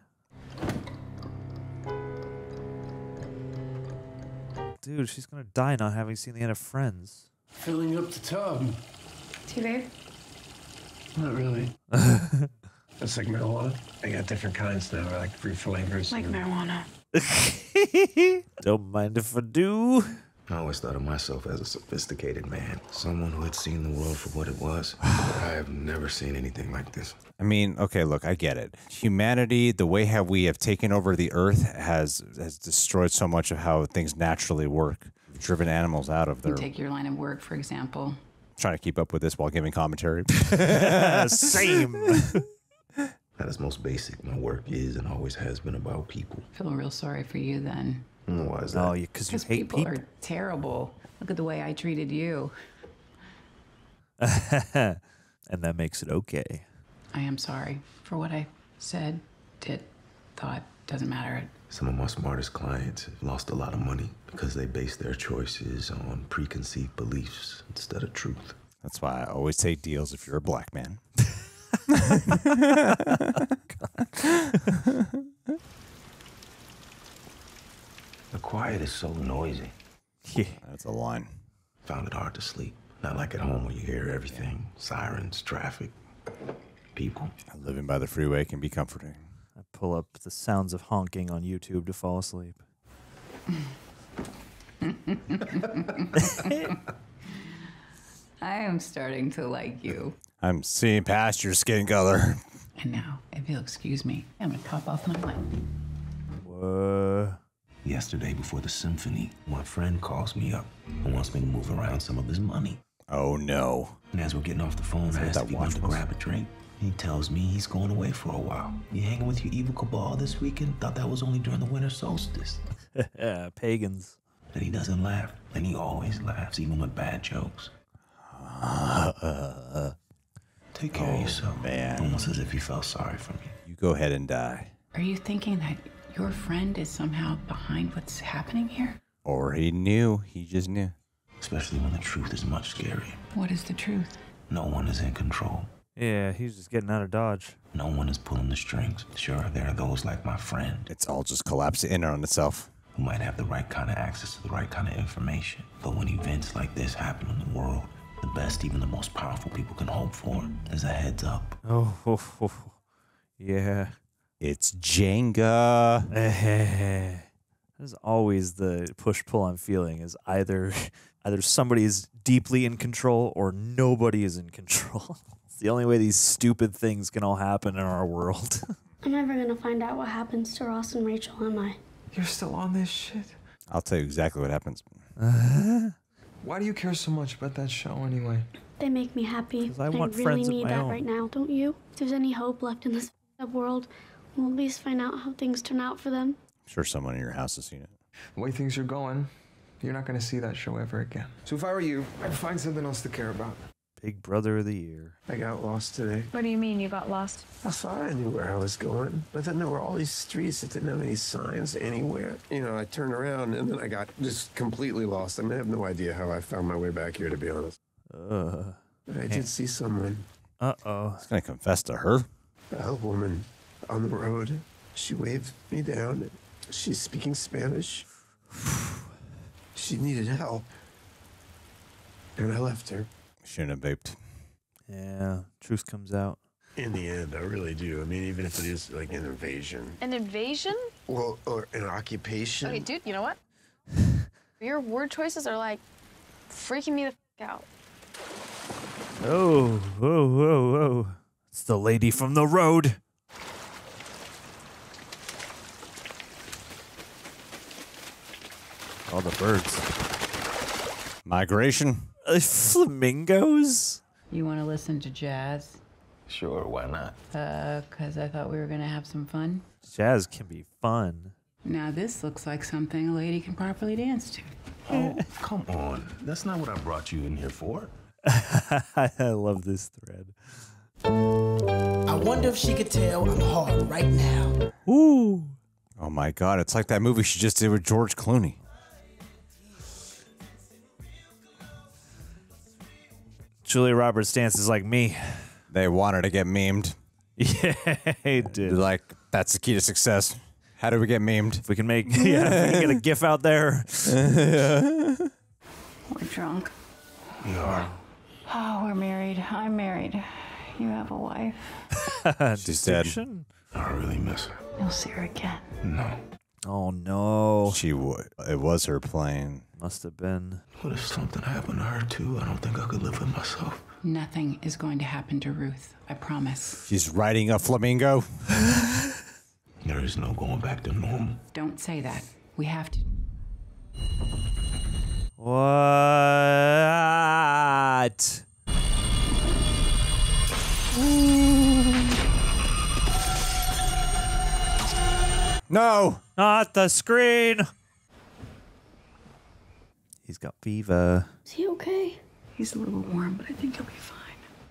Dude, she's gonna die not having seen the end of Friends. Filling up the tub. Too late? Not really. That's like marijuana. I got different kinds now, like free flavors. Like marijuana. Don't mind if I do. I always thought of myself as a sophisticated man. Someone who had seen the world for what it was. But I have never seen anything like this. I mean, okay, look, I get it. Humanity, the way how we have taken over the earth has has destroyed so much of how things naturally work. We've driven animals out of their... You take your line of work, for example. Trying to keep up with this while giving commentary. Same. At its most basic, my work is and always has been about people. I feel real sorry for you then. Why is that? Oh, because you hate people. People are terrible. Look at the way I treated you. And that makes it okay. I am sorry for what I said, did, thought. Doesn't matter. Some of my smartest clients have lost a lot of money because they base their choices on preconceived beliefs instead of truth. That's why I always take deals if you're a black man. The quiet is so noisy. Yeah, that's a line. Found it hard to sleep. Not like at home where you hear everything. Yeah. Sirens, traffic, people. Living by the freeway can be comforting. I pull up the sounds of honking on YouTube to fall asleep. I am starting to like you. I'm seeing past your skin color. And now, if you'll excuse me, I'm going to pop off my plane. Whoa. Yesterday, before the symphony, my friend calls me up and wants me to move around some of his money. Oh, no. And as we're getting off the phone, I asked if he wanted to grab a drink. He tells me he's going away for a while. You hanging with your evil cabal this weekend? Thought that was only during the winter solstice. Pagans. And he doesn't laugh. And he always laughs, even with bad jokes. Uh, uh, uh. Take care oh, of yourself. Man. Almost as if you felt sorry for me. You go ahead and die. Are you thinking that... your friend is somehow behind what's happening here? Or he knew. He just knew. Especially when the truth is much scarier. What is the truth? No one is in control. Yeah, he's just getting out of Dodge. No one is pulling the strings. Sure, there are those like my friend. It's all just collapsing in on itself. Who might have the right kind of access to the right kind of information. But when events like this happen in the world, the best, even the most powerful people can hope for is a heads up. Oh, oh, oh. Yeah. It's Jenga. There's always the push-pull I'm feeling is either either somebody is deeply in control or nobody is in control. It's the only way these stupid things can all happen in our world. I'm never going to find out what happens to Ross and Rachel, am I? You're still on this shit? I'll tell you exactly what happens. Uh-huh. Why do you care so much about that show anyway? They make me happy. I, want I really friends need that own. right now, don't you? If there's any hope left in this world... we'll at least find out how things turn out for them. I'm sure someone in your house has seen it. The way things are going, you're not going to see that show ever again. So if I were you, I'd find something else to care about. Big Brother of the Year. I got lost today. What do you mean you got lost? I thought I knew where I was going, but then there were all these streets that didn't have any signs anywhere. You know, I turned around and then I got just completely lost. I mean, I have no idea how I found my way back here, to be honest. Uh. I did see someone. Uh-oh. He's going to confess to her. A woman on the road. She waved me down. She's speaking Spanish. She needed help. And I left her. Shouldn't have vaped. Yeah. Truth comes out. In the end, I really do. I mean, even if it is like an invasion. An invasion? Well, or an occupation. Okay, dude, you know what? Your word choices are like freaking me the f out. Oh, whoa, whoa, whoa. It's the lady from the road. All the birds. Migration. Uh, flamingos? You want to listen to jazz? Sure, why not? Uh, because I thought we were going to have some fun. Jazz can be fun. Now this looks like something a lady can properly dance to. Oh, come on. That's not what I brought you in here for. I love this thread. I wonder if she could tell I'm hard right now. Ooh. Oh, my God. It's like that movie she just did with George Clooney. Julia Roberts dances like me. They wanted to get memed. Yeah, they did. Like, that's the key to success. How do we get memed? If we can make, yeah, if we can get a gif out there. We're drunk. We are. Oh, we're married. I'm married. You have a wife. She's dead. I really miss her. You'll see her again. No. Oh, no. She would. It was her plane. Must have been. What if something happened to her, too? I don't think I could live with myself. Nothing is going to happen to Ruth. I promise. She's riding a flamingo. There is no going back to normal. Don't say that. We have to. What? No! Not the screen! He's got fever. Is he okay? He's a little warm, but I think he'll be fine.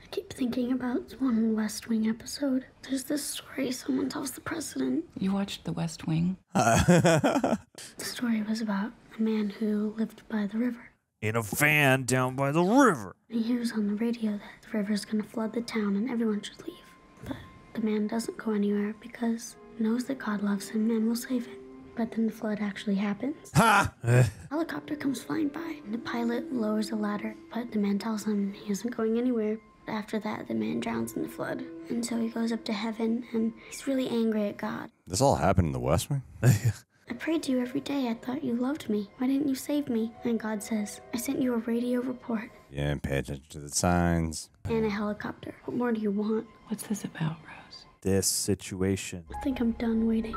I keep thinking about one West Wing episode. There's this story someone tells the president. You watched The West Wing? Uh. The story was about a man who lived by the river. In a van down by the river. He hears on the radio that the river's going to flood the town and everyone should leave. But the man doesn't go anywhere because he knows that God loves him and will save him. But then the flood actually happens. Ha! A helicopter comes flying by, and the pilot lowers a ladder, but the man tells him he isn't going anywhere. After that, the man drowns in the flood, and so he goes up to heaven, and he's really angry at God. This all happened in The West Wing? I prayed to you every day. I thought you loved me. Why didn't you save me? And God says, I sent you a radio report. Yeah, and pay attention to the signs. And a helicopter. What more do you want? What's this about, Rose? This situation. I think I'm done waiting.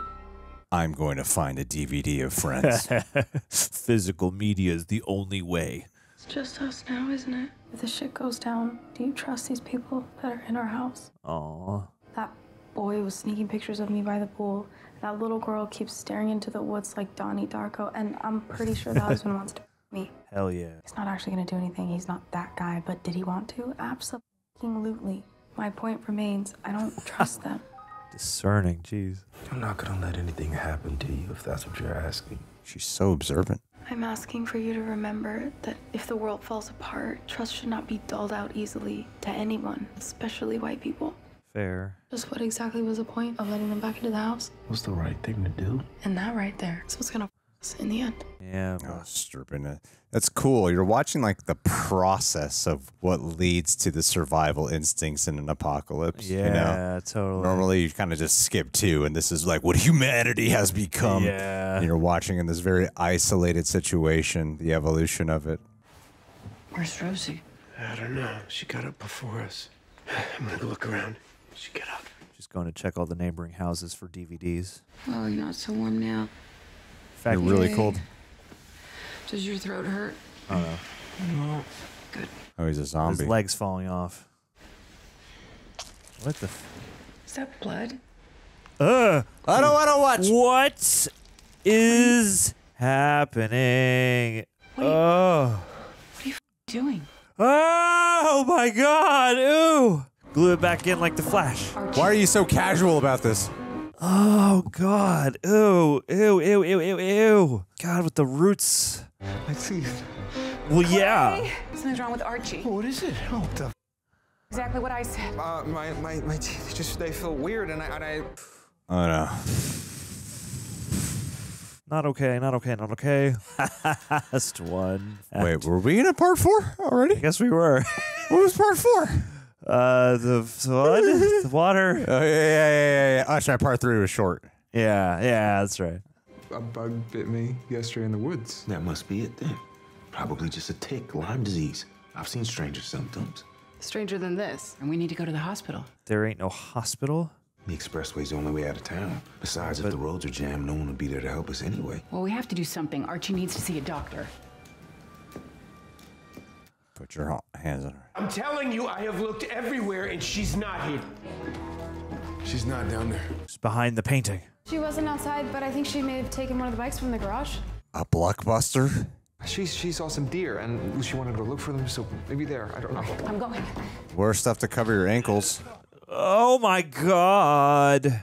I'm going to find a D V D of Friends. Physical media is the only way. It's just us now, isn't it? If the shit goes down, do you trust these people that are in our house? Aww. That boy was sneaking pictures of me by the pool. That little girl keeps staring into the woods like Donnie Darko, and I'm pretty sure that husband wants to me. Hell yeah. He's not actually going to do anything. He's not that guy, but did he want to? Absolutely. My point remains, I don't trust them. Discerning, jeez. I'm not gonna let anything happen to you if that's what you're asking. She's so observant. I'm asking for you to remember that if the world falls apart, trust should not be dulled out easily to anyone, especially white people. Fair. Just what exactly was the point of letting them back into the house? What's the right thing to do? And that right there is what's gonna f us in the end. Yeah. Oh, stripping it. That's cool. You're watching like the process of what leads to the survival instincts in an apocalypse. Yeah, you know? Totally. Normally you kind of just skip to, and this is like what humanity has become. Yeah. And you're watching in this very isolated situation, the evolution of it. Where's Rosie? I don't know. She got up before us. I'm going to look around. She got up. She's going to check all the neighboring houses for D V Ds. Oh, you're not so warm now. In fact, you're really cold. Does your throat hurt? Oh, no. No. Good. Oh, he's a zombie. His leg's falling off. What the f... Is that blood? Ugh! I don't want to watch! What is happening? What are you, oh. What are you f doing? Oh my God! Ooh! Glue it back in like the Flash. Why are you so casual about this? Oh, God. Ew. Ew, ew, ew, ew, ew. God, with the roots. My teeth. Well, Clay. Yeah. Something's wrong with Archie. What is it? Oh, what the f Exactly what I said. Uh, my, my, my teeth just, they feel weird and I, and I... Oh, no. Not okay, not okay, not okay. Last one. Wait, were we in a part four already? I guess we were. What was part four? Uh, the flood, the water. Oh, yeah, yeah, yeah, yeah. Actually, part three was short. Yeah, yeah, that's right. A bug bit me yesterday in the woods. That must be it then. Probably just a tick, Lyme disease. I've seen stranger symptoms. Stranger than this, and we need to go to the hospital. There ain't no hospital. The expressway's the only way out of town. Besides, but if the roads are jammed, no one will be there to help us anyway. Well, we have to do something. Archie needs to see a doctor. Put your hands on her. I'm telling you, I have looked everywhere, and she's not here. She's not down there. She's behind the painting. She wasn't outside, but I think she may have taken one of the bikes from the garage. A Blockbuster? She, she saw some deer, and she wanted to look for them, so maybe there. I don't know. I'm going. Wear stuff to cover your ankles. Oh my God.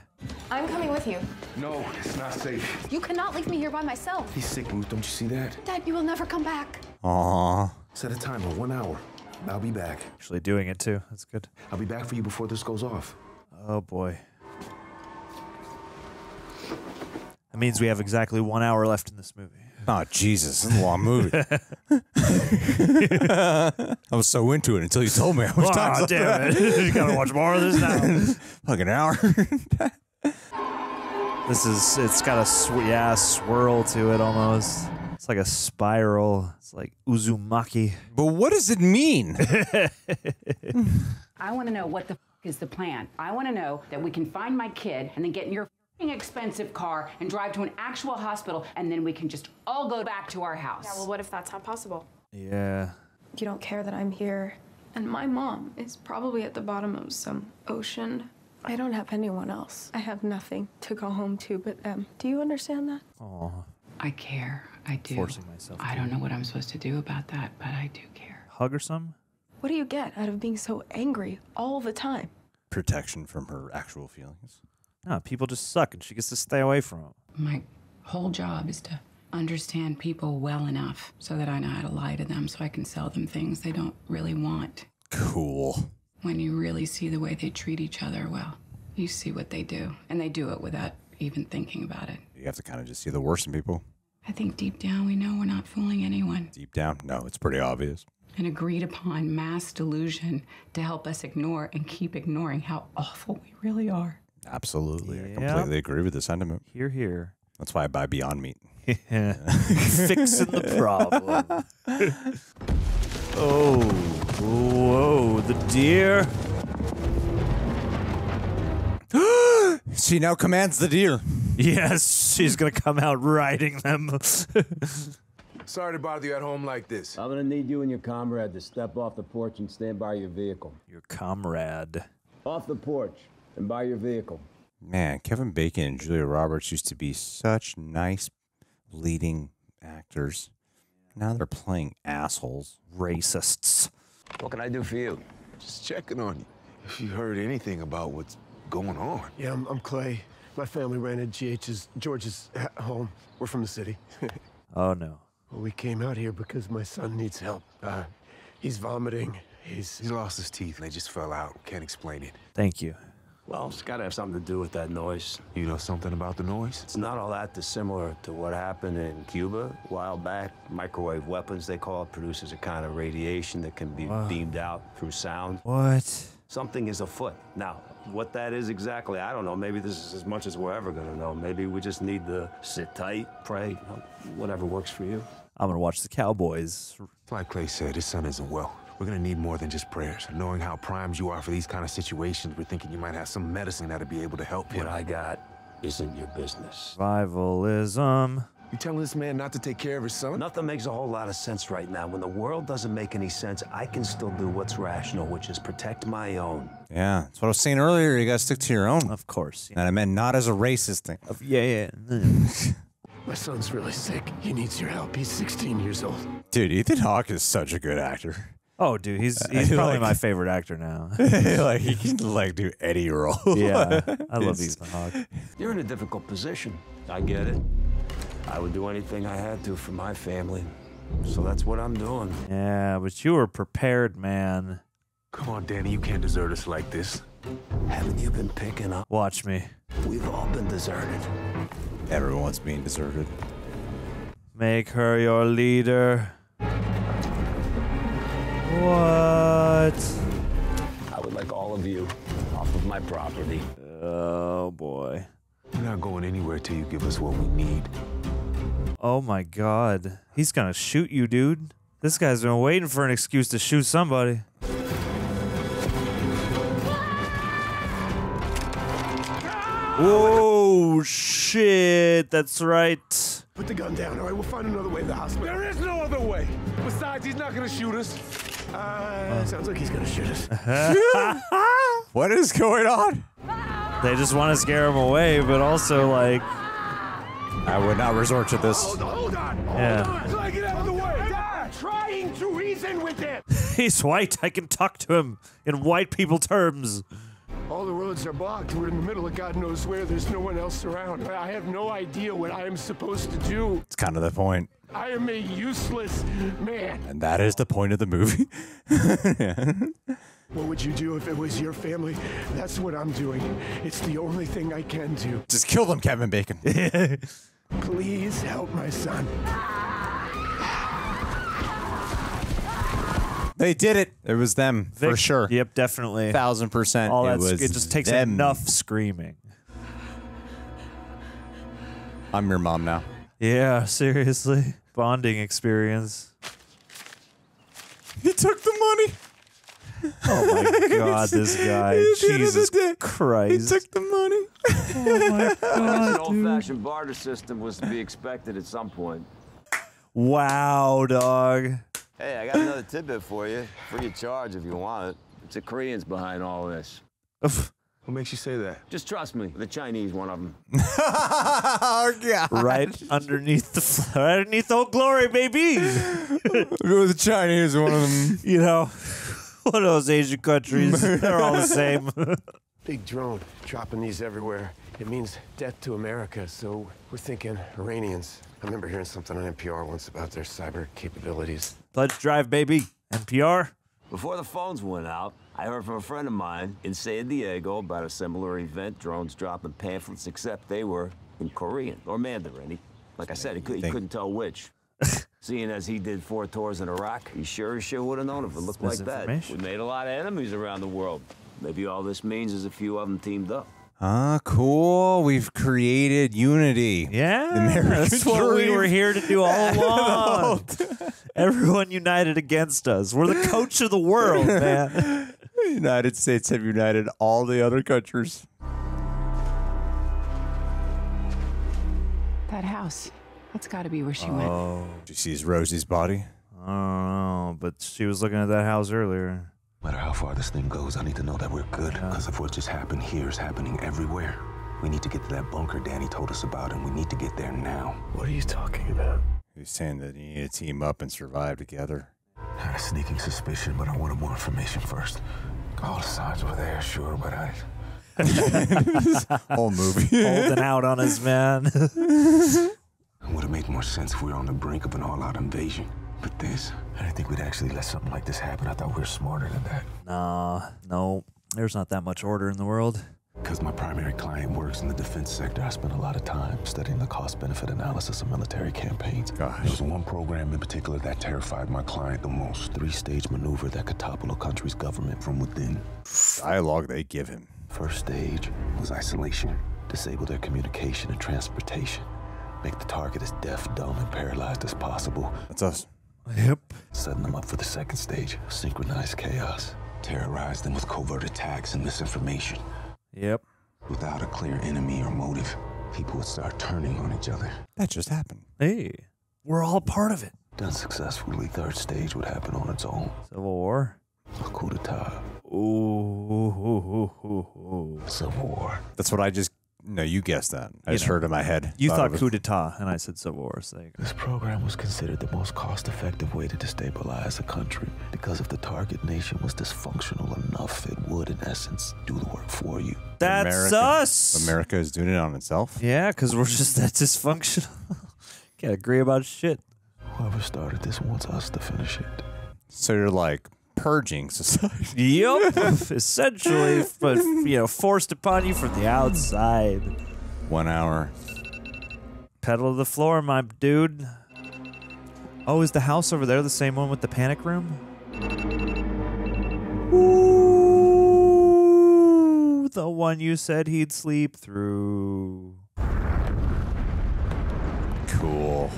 I'm coming with you. No, it's not safe. You cannot leave me here by myself. He's sick, Ruth. Don't you see that? Dad, you will never come back. Aww. Set a timer, one hour. I'll be back. Actually doing it too. That's good. I'll be back for you before this goes off. Oh boy. That means we have exactly one hour left in this movie. Oh, Jesus. This is a long movie. I was so into it until you told me. I was oh, damn it. You gotta watch more of this now. Like an hour. This is, it's got a sw yeah, swirl to it almost. It's like a spiral. It's like Uzumaki. But what does it mean? I want to know what the f is the plan. I want to know that we can find my kid and then get in your expensive car and drive to an actual hospital, and then we can just all go back to our house. Yeah, well, what if that's not possible? Yeah. You don't care that I'm here, and my mom is probably at the bottom of some ocean. I don't have anyone else. I have nothing to go home to but them. Do you understand that? Aw. I care. I do. Forcing myself. I don't know what I'm supposed to do about that, but I do care. Hug or something? What do you get out of being so angry all the time? Protection from her actual feelings. No, people just suck, and she gets to stay away from them. My whole job is to understand people well enough so that I know how to lie to them so I can sell them things they don't really want. Cool. When you really see the way they treat each other, well, you see what they do, and they do it without even thinking about it. You have to kind of just see the worst in people. I think deep down we know we're not fooling anyone. Deep down? No, it's pretty obvious. An agreed upon mass delusion to help us ignore and keep ignoring how awful we really are. Absolutely. Yep. I completely agree with the sentiment. Hear, hear. That's why I buy Beyond Meat. Yeah. Fixing the problem. Oh, whoa, the deer. She now commands the deer. Yes, she's going to come out riding them. Sorry to bother you at home like this. I'm going to need you and your comrade to step off the porch and stand by your vehicle. Your comrade. Off the porch. And buy your vehicle. Man, Kevin Bacon and Julia Roberts used to be such nice leading actors. Now they're playing assholes, racists. What can I do for you? Just checking on you. If you heard anything about what's going on. Yeah, I'm, I'm Clay. My family rented G H's, George's home. We're from the city. Oh, no. Well, we came out here because my son needs help. Uh, he's vomiting. He's, he's lost his teeth and they just fell out. Can't explain it. Thank you. Well, it's gotta have something to do with that noise. You know something about the noise? It's not all that dissimilar to what happened in Cuba a while back. Microwave weapons, they call it, produces a kind of radiation that can be wow. beamed out through sound. What? Something is afoot. Now, what that is exactly, I don't know. Maybe this is as much as we're ever gonna know. Maybe we just need to sit tight, pray, whatever works for you. I'm gonna watch the Cowboys. Like Clay said, his son isn't well. We're gonna need more than just prayers. Knowing how primed you are for these kind of situations, we're thinking you might have some medicine that'll be able to help him. What I got isn't your business. Survivalism. You telling this man not to take care of his son? Nothing makes a whole lot of sense right now. When the world doesn't make any sense, I can still do what's rational, which is protect my own. Yeah, that's what I was saying earlier. You gotta stick to your own. Of course. Yeah. And I meant not as a racist thing. Of, yeah, yeah. My son's really sick. He needs your help. He's sixteen years old. Dude, Ethan Hawke is such a good actor. Oh, dude, he's he's probably like, my favorite actor now. Like he can like do any role. Yeah, I love Ethan Hawke. You're in a difficult position. I get it. I would do anything I had to for my family, so that's what I'm doing. Yeah, but you were prepared, man. Come on, Danny, you can't desert us like this. Haven't you been picking up? Watch me. We've all been deserted. Everyone's being deserted. Make her your leader. What? I would like all of you off of my property. Oh, boy. We're not going anywhere till you give us what we need. Oh, my God. He's gonna shoot you, dude. This guy's been waiting for an excuse to shoot somebody. Oh, shit. That's right. Put the gun down, all right? We'll find another way to the hospital. There is no other way. Besides, he's not going to shoot us. Uh, uh, sounds like he's going to shoot us. What is going on? They just want to scare him away, but also, like... I would not resort to this. Hold on. Hold on. Hold yeah. on. Like, get out of the way. I'm trying to reason with him. He's white. I can talk to him in white people terms. All the roads are blocked. We're in the middle of God knows where. There's no one else around. I have no idea what I am supposed to do. It's kind of the point. I am a useless man. And that is the point of the movie. Yeah. What would you do if it was your family? That's what I'm doing. It's the only thing I can do. Just kill them, Kevin Bacon. Please help my son. They did it. It was them, Vic, for sure. Yep, definitely. Thousand percent. All that it, it just takes them. Enough screaming. I'm your mom now. Yeah, seriously. Bonding experience. He took the money. Oh my God, this guy. Jesus Christ. He took the money. Oh my God, an old-fashioned barter system was to be expected at some point. Wow, dog. Hey, I got another tidbit for you. Free of charge if you want it. It's the Koreans behind all this. What makes you say that? Just trust me. The Chinese, one of them. Oh, God. Right underneath the right underneath Old Glory, baby. The Chinese, one of them. You know, one of those Asian countries. They're all the same. Big drone dropping these everywhere. It means death to America, so we're thinking Iranians. I remember hearing something on N P R once about their cyber capabilities. Let's drive, baby. N P R. Before the phones went out, I heard from a friend of mine in San Diego about a similar event, drones dropping pamphlets, except they were in Korean or Mandarin. Like I said, he, he couldn't tell which. Seeing as he did four tours in Iraq, he sure as sure would have known if it looked like that. We made a lot of enemies around the world. Maybe all this means is a few of them teamed up. Ah, cool. We've created unity. Yeah, that's what we were here to do all along. Everyone united against us. We're the coach of the world, man. The United States have united all the other countries. That house, that's got to be where she oh. went. Oh, she sees Rosie's body. Oh, but she was looking at that house earlier. No matter how far this thing goes, I need to know that we're good. Because if what just happened here is happening everywhere, we need to get to that bunker Danny told us about, and we need to get there now. What are you talking about? He's saying that you need to team up and survive together. I had a sneaking suspicion, but I wanted more information first. All sides were there, sure, but I... This whole movie. Holding out on us, man. It would have made more sense if we were on the brink of an all-out invasion. But this, I didn't think we'd actually let something like this happen. I thought we were smarter than that. Nah, no, there's not that much order in the world. Because my primary client works in the defense sector, I spent a lot of time studying the cost-benefit analysis of military campaigns. Gosh. There was one program in particular that terrified my client the most. Three-stage maneuver that could topple a country's government from within. Dialogue they give him. First stage was isolation. Disable their communication and transportation. Make the target as deaf, dumb, and paralyzed as possible. That's us. Yep. Setting them up for the second stage. Synchronized chaos. Terrorize them with covert attacks and misinformation. Yep. Without a clear enemy or motive, people would start turning on each other. That just happened. Hey, we're all part of it. Done successfully, third stage would happen on its own. Civil War? A coup d'etat. Ooh, ooh, ooh, ooh, ooh. Civil War. That's what I just... No, you guessed that. I you just know, heard in my head. You thought, thought coup d'etat, and I said Civil War. So this program was considered the most cost-effective way to destabilize a country because if the target nation was dysfunctional enough, it would, in essence, do the work for you. That's America, us! America is doing it on itself? Yeah, because we're just that dysfunctional. Can't agree about shit. Whoever started this wants us to finish it. So you're like, purging society. Yep, essentially, but you know, forced upon you from the outside. One hour. Pedal to the floor, my dude. Oh, is the house over there the same one with the panic room? Ooh, the one you said he'd sleep through. Cool.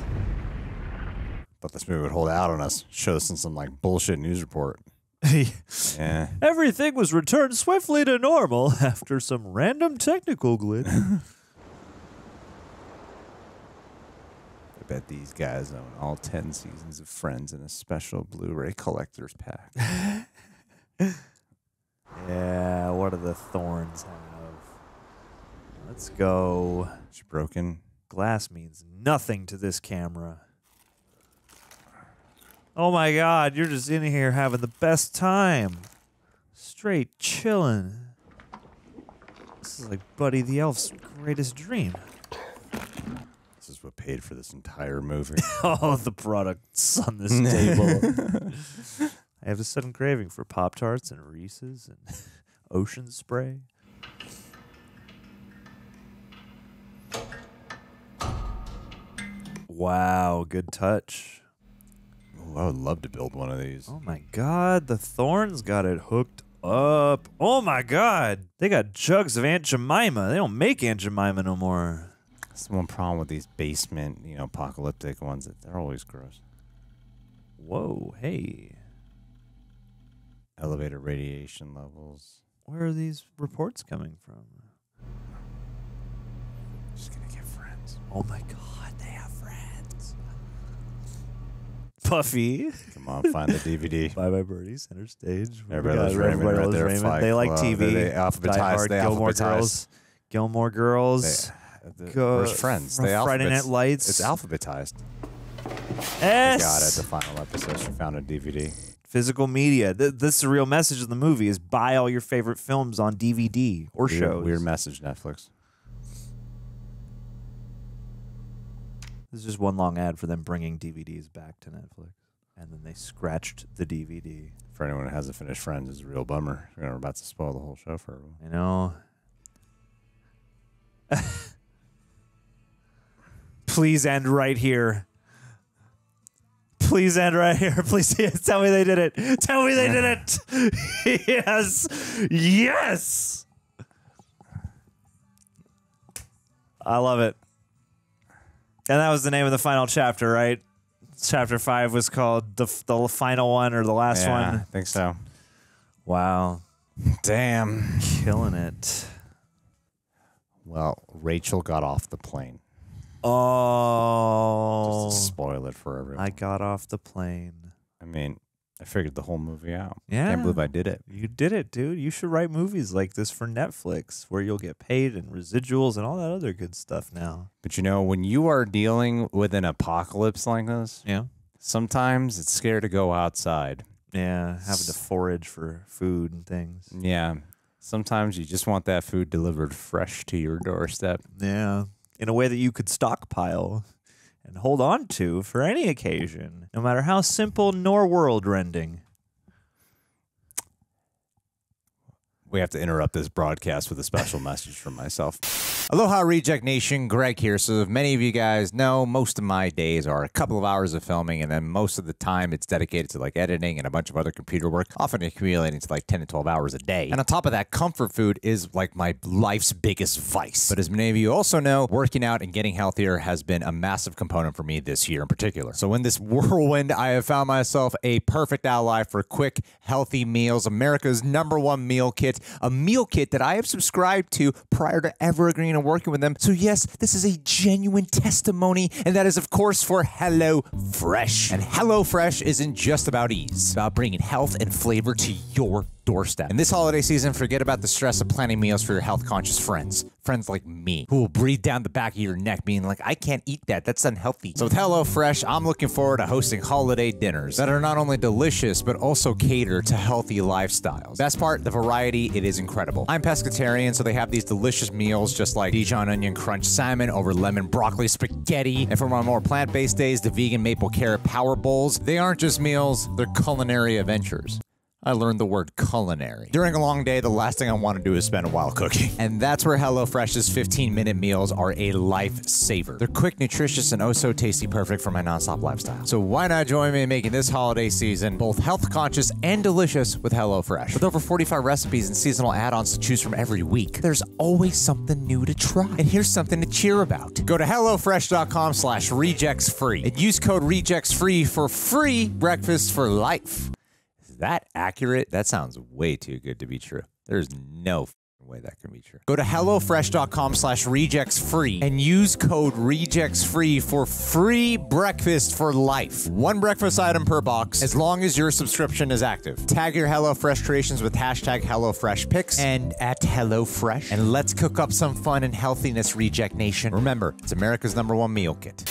Thought this movie would hold out on us. Show us in some like bullshit news report. Yeah. Everything was returned swiftly to normal after some random technical glitch. I bet these guys own all ten seasons of Friends in a special Blu-ray collector's pack. Yeah, what do the thorns have? Let's go. It's broken. Glass means nothing to this camera. Oh my God, you're just in here having the best time. Straight chilling. This is like Buddy the Elf's greatest dream. This is what paid for this entire movie. Oh, the products on this table. I have a sudden craving for Pop-Tarts and Reese's and Ocean Spray. Wow, good touch. I would love to build one of these. Oh my God, the thorns got it hooked up. Oh my God, they got jugs of Aunt Jemima. They don't make Aunt Jemima no more. That's the one problem with these basement, you know, apocalyptic ones, that they're always gross. Whoa, hey. Elevator radiation levels. Where are these reports coming from? Just gonna get Friends. Oh my God, they have Friends. Puffy. Come on, find the D V D. Bye Bye Birdie, Center Stage. Everybody Loves Raymond. Everybody Loves Raymond. Right there, they like T V. They, they alphabetize. They Gilmore alphabetize. Girls. Gilmore Girls. They, the, Go, where's Friends? They Friday Night Lights. It's alphabetized. S. Got it. The final episode. She found a D V D. Physical media. Th this is the real message of the movie: is buy all your favorite films on D V D or weird, shows. Weird message, Netflix. This is just one long ad for them bringing D V Ds back to Netflix. And then they scratched the D V D. For anyone who hasn't finished Friends, it's a real bummer. You know, we're about to spoil the whole show for everyone. I know. Please end right here. Please end right here. Please tell me they did it. Tell me they did it. Yes. Yes. I love it. And that was the name of the final chapter, right? Chapter five was called the the final one or the last yeah, one. I think so. Wow. Damn. Killing it. Well, Rachel got off the plane. Oh. Just to spoil it for everyone. I got off the plane. I mean, I figured the whole movie out. Yeah. Can't believe I did it. You did it, dude. You should write movies like this for Netflix where you'll get paid and residuals and all that other good stuff now. But you know, when you are dealing with an apocalypse like this, yeah, sometimes it's scary to go outside. Yeah, having to forage for food and things. Yeah. Sometimes you just want that food delivered fresh to your doorstep. Yeah. In a way that you could stockpile and hold on to for any occasion, no matter how simple nor world-rending. We have to interrupt this broadcast with a special message from myself. Aloha, Reject Nation. Greg here. So, if many of you guys know, most of my days are a couple of hours of filming, and then most of the time it's dedicated to like editing and a bunch of other computer work, often accumulating to like ten to twelve hours a day. And on top of that, comfort food is like my life's biggest vice. But as many of you also know, working out and getting healthier has been a massive component for me this year in particular. So, in this whirlwind, I have found myself a perfect ally for quick, healthy meals. America's number one meal kit, a meal kit that I have subscribed to prior to ever agreeing to working with them. So yes, this is a genuine testimony, and that is of course for HelloFresh. And HelloFresh isn't just about ease, it's about bringing health and flavor to your doorstep. And this holiday season, forget about the stress of planning meals for your health-conscious friends. Friends like me, who will breathe down the back of your neck, being like, I can't eat that, that's unhealthy. So with HelloFresh, I'm looking forward to hosting holiday dinners that are not only delicious, but also cater to healthy lifestyles. Best part, the variety, it is incredible. I'm pescatarian, so they have these delicious meals, just like Dijon onion crunch salmon over lemon broccoli spaghetti. And for my more plant-based days, the vegan maple carrot power bowls, they aren't just meals, they're culinary adventures. I learned the word culinary. During a long day, the last thing I want to do is spend a while cooking. And that's where HelloFresh's fifteen minute meals are a lifesaver. They're quick, nutritious, and oh so tasty, perfect for my nonstop lifestyle. So why not join me in making this holiday season both health conscious and delicious with HelloFresh? With over forty-five recipes and seasonal add-ons to choose from every week, there's always something new to try. And here's something to cheer about. Go to HelloFresh.com slash rejects free and use code rejects free for free breakfast for life. That accurate? That sounds way too good to be true. There's no way that can be true. Go to HelloFresh.com slash rejects free and use code rejects free for free breakfast for life. One breakfast item per box as long as your subscription is active. Tag your HelloFresh creations with hashtag HelloFreshPicks and at HelloFresh. And let's cook up some fun and healthiness, Reject Nation. Remember, it's America's number one meal kit.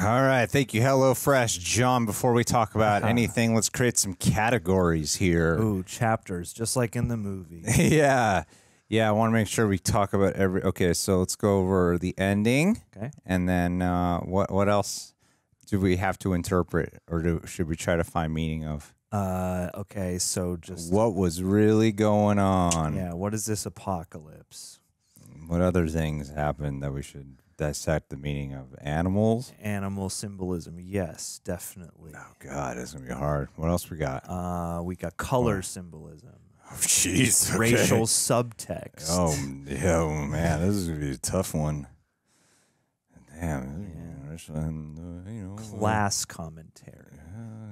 All right, thank you, HelloFresh. John, before we talk about uh-huh. anything, let's create some categories here. Ooh, chapters, just like in the movie. yeah. Yeah, I want to make sure we talk about every... Okay, so let's go over the ending. Okay. And then uh, what What else do we have to interpret, or do, should we try to find meaning of? Uh, okay, so just... What was really going on? Yeah, what is this apocalypse? What other things happened that we should... dissect the meaning of animals. Animal symbolism, yes, definitely. Oh God, it's gonna be hard. What else we got? Uh, we got color oh. symbolism. Oh jeez. Racial okay. subtext. Oh yeah, oh, man, this is gonna be a tough one. Damn. Yeah. Racial and, uh, you know, class uh, commentary. Uh,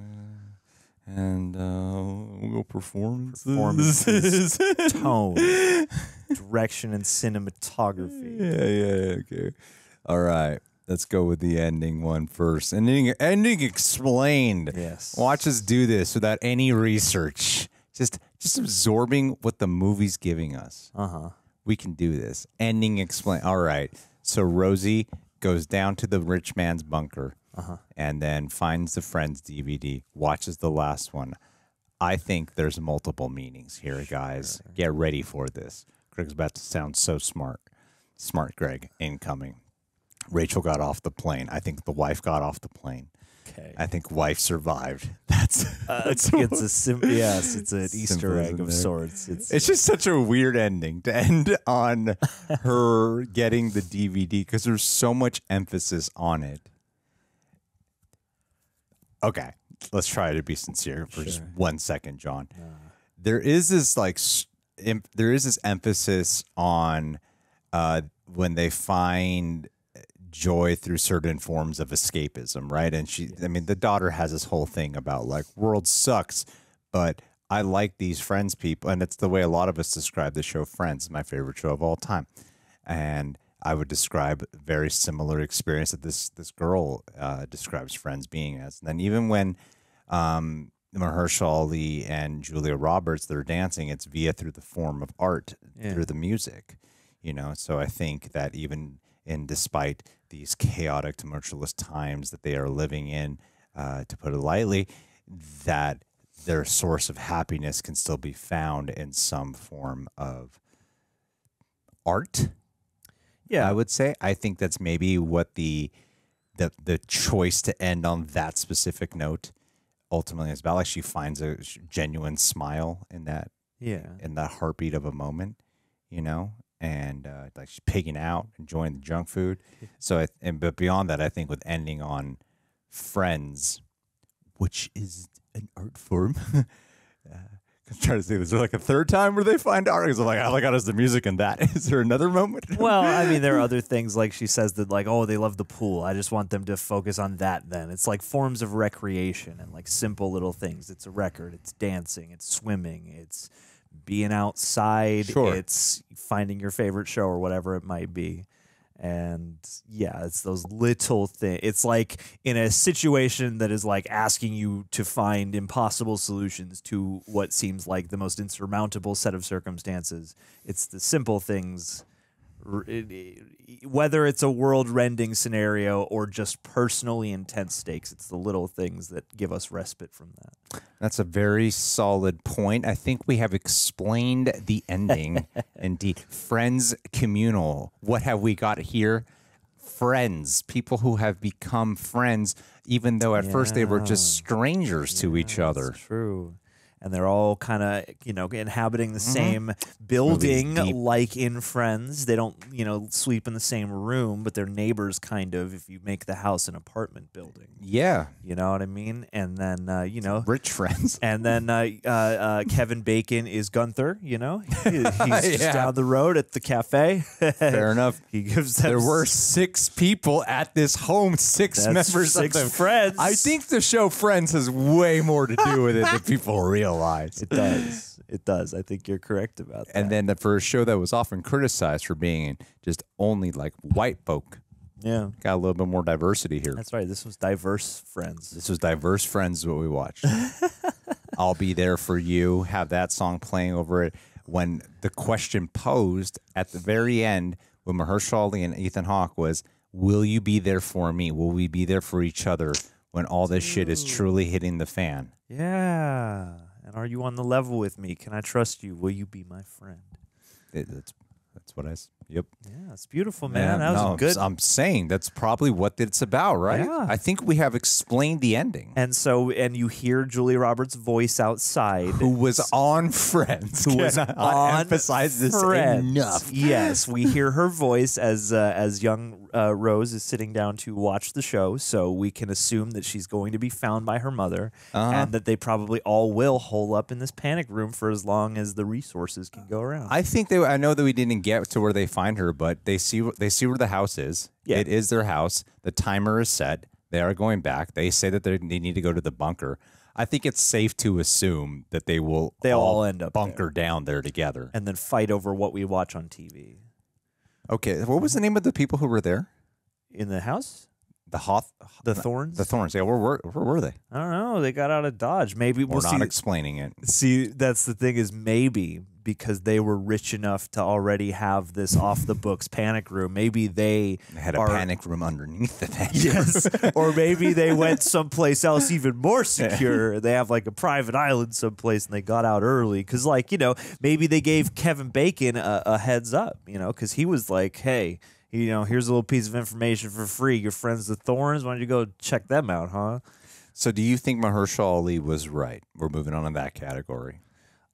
and uh, we'll go performances. Performances. Tone. Direction and cinematography. Yeah, yeah, okay. All right, let's go with the ending one first. Ending, ending explained. Yes. Watch us do this without any research. Just, just absorbing what the movie's giving us. Uh huh. We can do this. Ending explained. All right. So Rosie goes down to the rich man's bunker, uh huh, and then finds the Friends D V D. Watches the last one. I think there's multiple meanings here, guys. Sure. Get ready for this. Greg's about to sound so smart. Smart Greg, incoming. Rachel got off the plane. I think the wife got off the plane. Okay. I think wife survived. That's, uh, that's it's a sim yes, it's an Easter egg of sorts. It's, it's just such a weird ending to end on her getting the D V D because there's so much emphasis on it. Okay, let's try to be sincere for sure. just one second, John. Uh, there is this like. Im there is this emphasis on uh, when they find joy through certain forms of escapism, right? And she, yes. I mean, the daughter has this whole thing about like, world sucks, but I like these Friends people. And it's the way a lot of us describe the show Friends, my favorite show of all time. And I would describe a very similar experience that this, this girl uh, describes Friends being as. And then even when... Um, Mahershala Ali and Julia Roberts, they're dancing, it's via through the form of art, yeah. through the music, you know? So I think that even in despite these chaotic, tumultuous times that they are living in, uh, to put it lightly, that their source of happiness can still be found in some form of art. Yeah, I would say. I think that's maybe what the, the, the choice to end on that specific note ultimately, as Balak, she finds a genuine smile in that, yeah, in that heartbeat of a moment, you know, and uh, like she's pigging out, enjoying the junk food. So, I, and but beyond that, I think with ending on Friends, which is an art form. uh, I'm trying to see this. Is there like a third time where they find art? Because I'm like, all I got is the music and that. Is there another moment? Well, I mean, there are other things like she says that like, oh, they love the pool. I just want them to focus on that then. It's like forms of recreation and like simple little things. It's a record. It's dancing. It's swimming. It's being outside. Sure. It's finding your favorite show or whatever it might be. And yeah, it's those little things. It's like in a situation that is like asking you to find impossible solutions to what seems like the most insurmountable set of circumstances. It's the simple things, whether it's a world-rending scenario or just personally intense stakes. It's the little things that give us respite from that. That's a very solid point. I think we have explained the ending. Indeed. Friends communal. What have we got here? Friends. People who have become friends, even though at yeah. first they were just strangers yeah, to each other. That's true. and they're all kind of, you know, inhabiting the mm-hmm. same building, like in Friends. They don't, you know, sleep in the same room, but they're neighbors, kind of, if you make the house an apartment building. Yeah. You know what I mean? And then, uh, you know. Rich friends. And then uh, uh, uh, Kevin Bacon is Gunther, you know. He, he's yeah. just down the road at the cafe. Fair enough. He gives them. There were six people at this home, six That's members six of the Friends. I think the show Friends has way more to do with it than people realize. Lives. It does. It does. I think you're correct about that. And then the, for a show that was often criticized for being just only like white folk. Yeah. Got a little bit more diversity here. That's right. This was diverse Friends. This was diverse Friends, what we watched. I'll Be There For You. Have that song playing over it. When the question posed at the very end when Mahershala Ali and Ethan Hawke was, will you be there for me? Will we be there for each other when all this Ooh. Shit is truly hitting the fan? Yeah. And are you on the level with me? Can I trust you? Will you be my friend? It, that's that's what I. Yep. Yeah, it's beautiful, man. Yeah, that was no, good. I'm saying that's probably what it's about, right? Yeah. I think we have explained the ending. And so, and you hear Julia Roberts' voice outside, who was on Friends. Who was on emphasize this enough? Yes, we hear her voice as uh, as young uh, Rose is sitting down to watch the show. So we can assume that she's going to be found by her mother, uh-huh. and that they probably all will hole up in this panic room for as long as the resources can go around. I think they. I know that we didn't get to where they find. Find her, but they see they see where the house is. Yeah. It is their house. The timer is set. They are going back. They say that they need to go to the bunker. I think it's safe to assume that they will. They all, all end up bunker there. down there together, and then fight over what we watch on T V. Okay, what was the name of the people who were there in the house? The Hoth, the Thorns, the Thorns. Yeah, where were where were they? I don't know. They got out of Dodge. Maybe we're we'll not see, explaining it. See, that's the thing is maybe because they were rich enough to already have this off the books panic room. Maybe they, they had a are, panic room underneath the panic yes, room. Or maybe they went someplace else even more secure. They have like a private island someplace, and they got out early because, like you know, maybe they gave Kevin Bacon a, a heads up, you know, because he was like, hey. You know, here's a little piece of information for free. Your friends, the Thorns, why don't you go check them out, huh? So do you think Mahershala Ali was right? We're moving on in that category.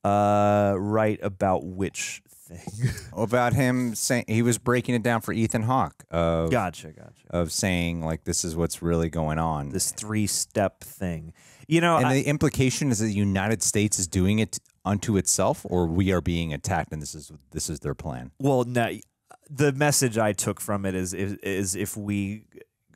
Uh, right about which thing? About him saying he was breaking it down for Ethan Hawke. Of, gotcha, gotcha. Of saying, like, this is what's really going on. This three-step thing. You know, and I, the implication is that the United States is doing it unto itself, or we are being attacked, and this is this is their plan. Well, no. The message I took from it is, is is if we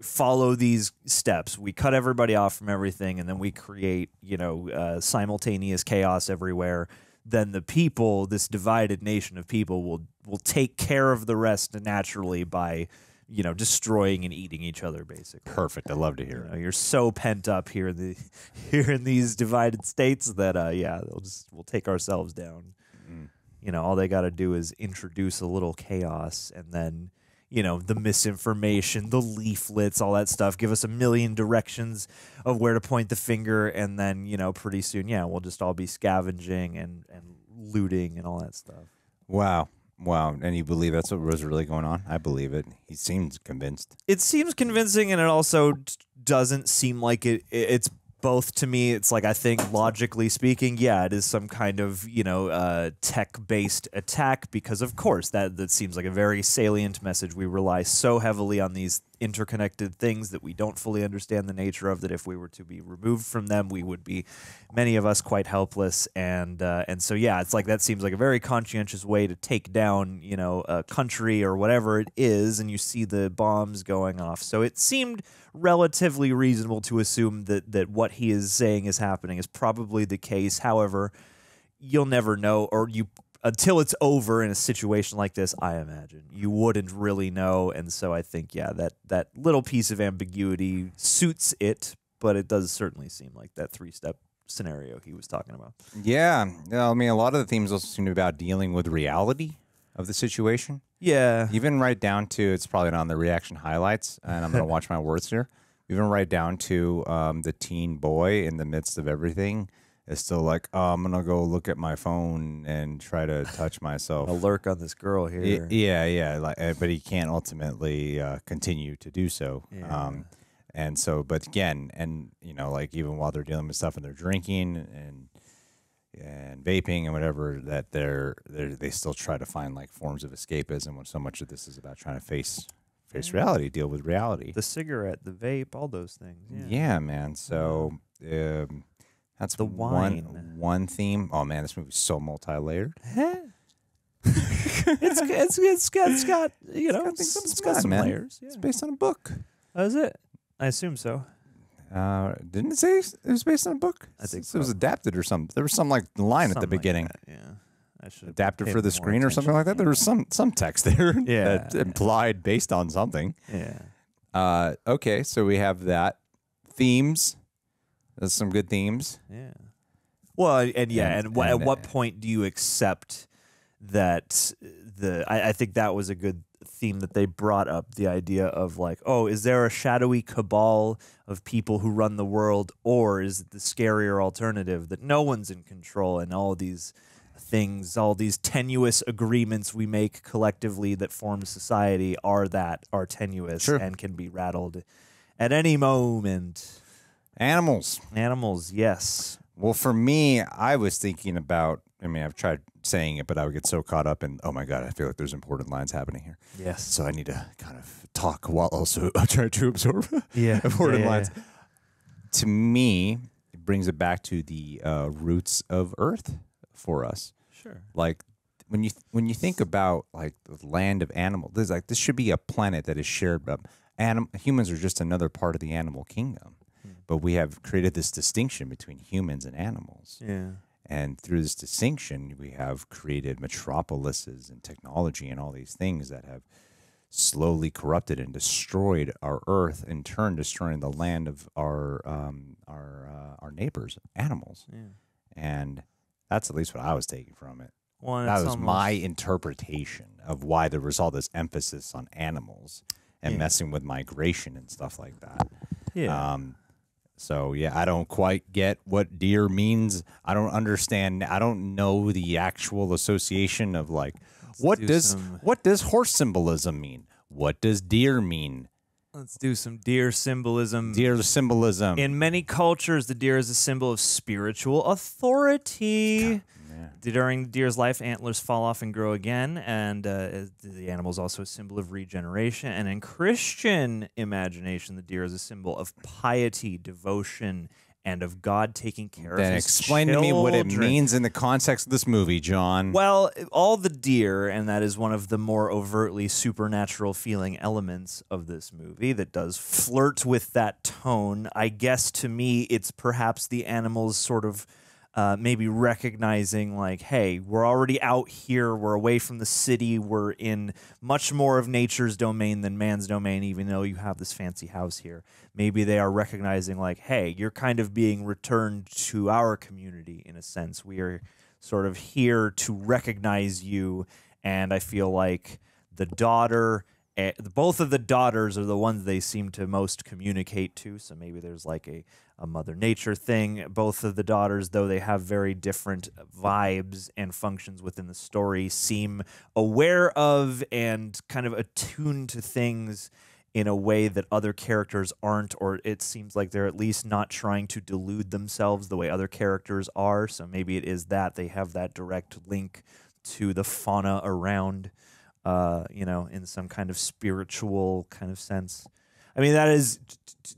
follow these steps, we cut everybody off from everything, and then we create, you know, uh, simultaneous chaos everywhere. Then the people, this divided nation of people, will will take care of the rest naturally by, you know, destroying and eating each other, basically. Perfect. I love to hear. You know, you're so pent up here in the here in these divided states that uh, yeah, we'll just we'll take ourselves down. Mm. You know, all they got to do is introduce a little chaos, and then, you know, the misinformation, the leaflets, all that stuff. Give us a million directions of where to point the finger, and then, you know, pretty soon, yeah, we'll just all be scavenging and, and looting and all that stuff. Wow. Wow. And you believe that's what was really going on? I believe it. He seems convinced. It seems convincing, and it also doesn't seem like it. It's both to me. It's like, I think logically speaking, yeah, it is some kind of, you know, uh, tech-based attack because, of course, that, that seems like a very salient message. We rely so heavily on these interconnected things that we don't fully understand the nature of, that if we were to be removed from them, we would be, many of us, quite helpless. And uh, and so, yeah, it's like that seems like a very conscientious way to take down, you know, a country or whatever it is, and you see the bombs going off. So it seemed relatively reasonable to assume that, that what he is saying is happening is probably the case. However, you'll never know, or you until it's over in a situation like this, I imagine. You wouldn't really know, and so I think, yeah, that, that little piece of ambiguity suits it, but it does certainly seem like that three-step scenario he was talking about. Yeah. I mean, a lot of the themes also seem to be about dealing with reality of the situation. Yeah. Even right down to, it's probably not on the reaction highlights, and I'm going to watch my words here, even right down to um, the teen boy in the midst of everything. It's still like, oh, I'm gonna go look at my phone and try to touch myself. I'll lurk on this girl here. Yeah, yeah. Like, but he can't ultimately uh, continue to do so. Yeah. Um, and so, but again, and you know, like even while they're dealing with stuff and they're drinking, and and vaping and whatever, that they're, they're they still try to find like forms of escapism when so much of this is about trying to face face yeah. reality, deal with reality. The cigarette, the vape, all those things. Yeah, yeah man. So um, that's the wine. One, one theme. Oh man, this movie's so multi-layered. it's, it's it's got it's got you know it's got, it's got some man. layers. Yeah. It's based on a book. Oh, is it? I assume so. Uh, didn't it say it was based on a book? I think so. It was adapted or something. There was some like line something at the beginning. Like that, yeah, I should adapted for the screen attention. or something like that. There was some some text there. Yeah, that yeah. implied based on something. Yeah. Uh, okay, so we have that themes. That's some good themes. Yeah. Well, and yeah, and, and, and at and, what uh, point do you accept that the? I, I think that was a good theme that they brought up, the idea of like, oh, is there a shadowy cabal of people who run the world, or is it the scarier alternative that no one's in control and all these things, all these tenuous agreements we make collectively that form society are that are tenuous sure. and can be rattled at any moment. Animals. Animals, yes. Well, for me, I was thinking about, I mean, I've tried saying it, but I would get so caught up in, oh my God, I feel like there's important lines happening here. Yes. So I need to kind of talk while also trying to absorb yeah. important yeah, yeah, lines. Yeah. To me, it brings it back to the uh, roots of Earth for us. Sure. Like when you when you think about like the land of animals, there's like this should be a planet that is shared by anim humans are just another part of the animal kingdom, hmm. but we have created this distinction between humans and animals. Yeah. And through this distinction, we have created metropolises and technology and all these things that have slowly corrupted and destroyed our Earth, in turn destroying the land of our um, our uh, our neighbors, animals. Yeah. And that's at least what I was taking from it. Well, that was almost my interpretation of why there was all this emphasis on animals and yeah. messing with migration and stuff like that. Yeah. Um, So, yeah, I don't quite get what deer means. I don't understand. I don't know the actual association of, like, Let's what do does some... what does horse symbolism mean? What does deer mean? Let's do some deer symbolism. Deer symbolism. In many cultures, the deer is a symbol of spiritual authority. God, during the deer's life, antlers fall off and grow again, and uh, the animal is also a symbol of regeneration. And in Christian imagination, the deer is a symbol of piety, devotion, and of God taking care then of his explain children. To me what it means in the context of this movie, John. Well, all the deer, and that is one of the more overtly supernatural feeling elements of this movie that does flirt with that tone. I guess to me, it's perhaps the animal's sort of uh, maybe recognizing like, hey, we're already out here. We're away from the city. We're in much more of nature's domain than man's domain, even though you have this fancy house here. Maybe they are recognizing like, hey, you're kind of being returned to our community in a sense. We are sort of here to recognize you. And I feel like the daughter, both of the daughters are the ones they seem to most communicate to. So maybe there's like a, a Mother Nature thing. Both of the daughters, though they have very different vibes and functions within the story, seem aware of and kind of attuned to things in a way that other characters aren't, or it seems like they're at least not trying to delude themselves the way other characters are. So maybe it is that they have that direct link to the fauna around, uh, you know, in some kind of spiritual kind of sense. I mean, that is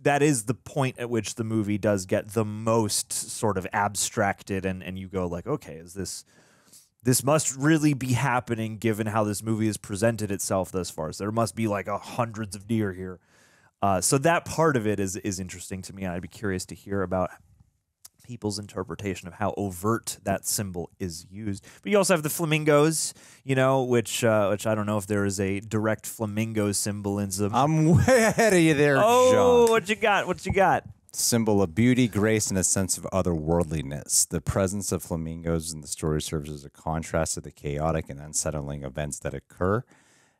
that is the point at which the movie does get the most sort of abstracted, and and you go like, okay, is this this must really be happening given how this movie has presented itself thus far? So there must be like a hundreds of deer here. Uh, so that part of it is is interesting to me. I'd be curious to hear about people's interpretation of how overt that symbol is used. But you also have the flamingos, you know, which uh, which I don't know if there is a direct flamingo symbolism. I'm way ahead of you there, oh, John. What you got? What you got? Symbol of beauty, grace, and a sense of otherworldliness. The presence of flamingos in the story serves as a contrast to the chaotic and unsettling events that occur.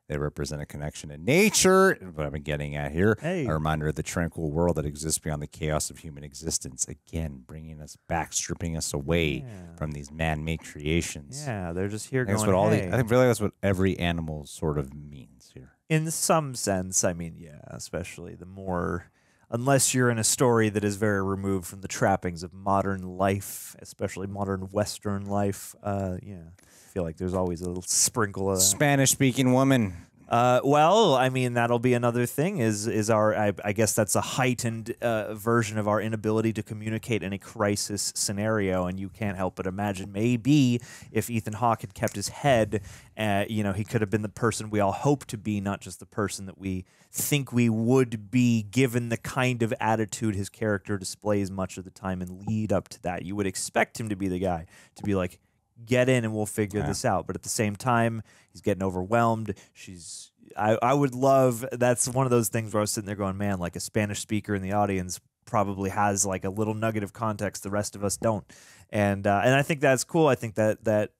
They represent a connection to nature, what I've been getting at here, hey. a reminder of the tranquil world that exists beyond the chaos of human existence. Again, bringing us back, stripping us away yeah. from these man-made creations. Yeah, they're just here going, what all hey. the, I think really that's what every animal sort of means here. In some sense, I mean, yeah, especially the more unless you're in a story that is very removed from the trappings of modern life, especially modern Western life. Uh, yeah, I feel like there's always a little sprinkle of that. Spanish-speaking woman. Uh, well, I mean, that'll be another thing is, is our, I, I guess that's a heightened uh, version of our inability to communicate in a crisis scenario. And you can't help but imagine maybe if Ethan Hawke had kept his head, uh, you know, he could have been the person we all hope to be, not just the person that we think we would be given the kind of attitude his character displays much of the time and lead up to that. You would expect him to be the guy to be like, get in and we'll figure yeah. this out. But at the same time, he's getting overwhelmed. She's, I, I would love, that's one of those things where I was sitting there going, man, like a Spanish speaker in the audience probably has like a little nugget of context the rest of us don't. And, uh, and I think that's cool. I think that, that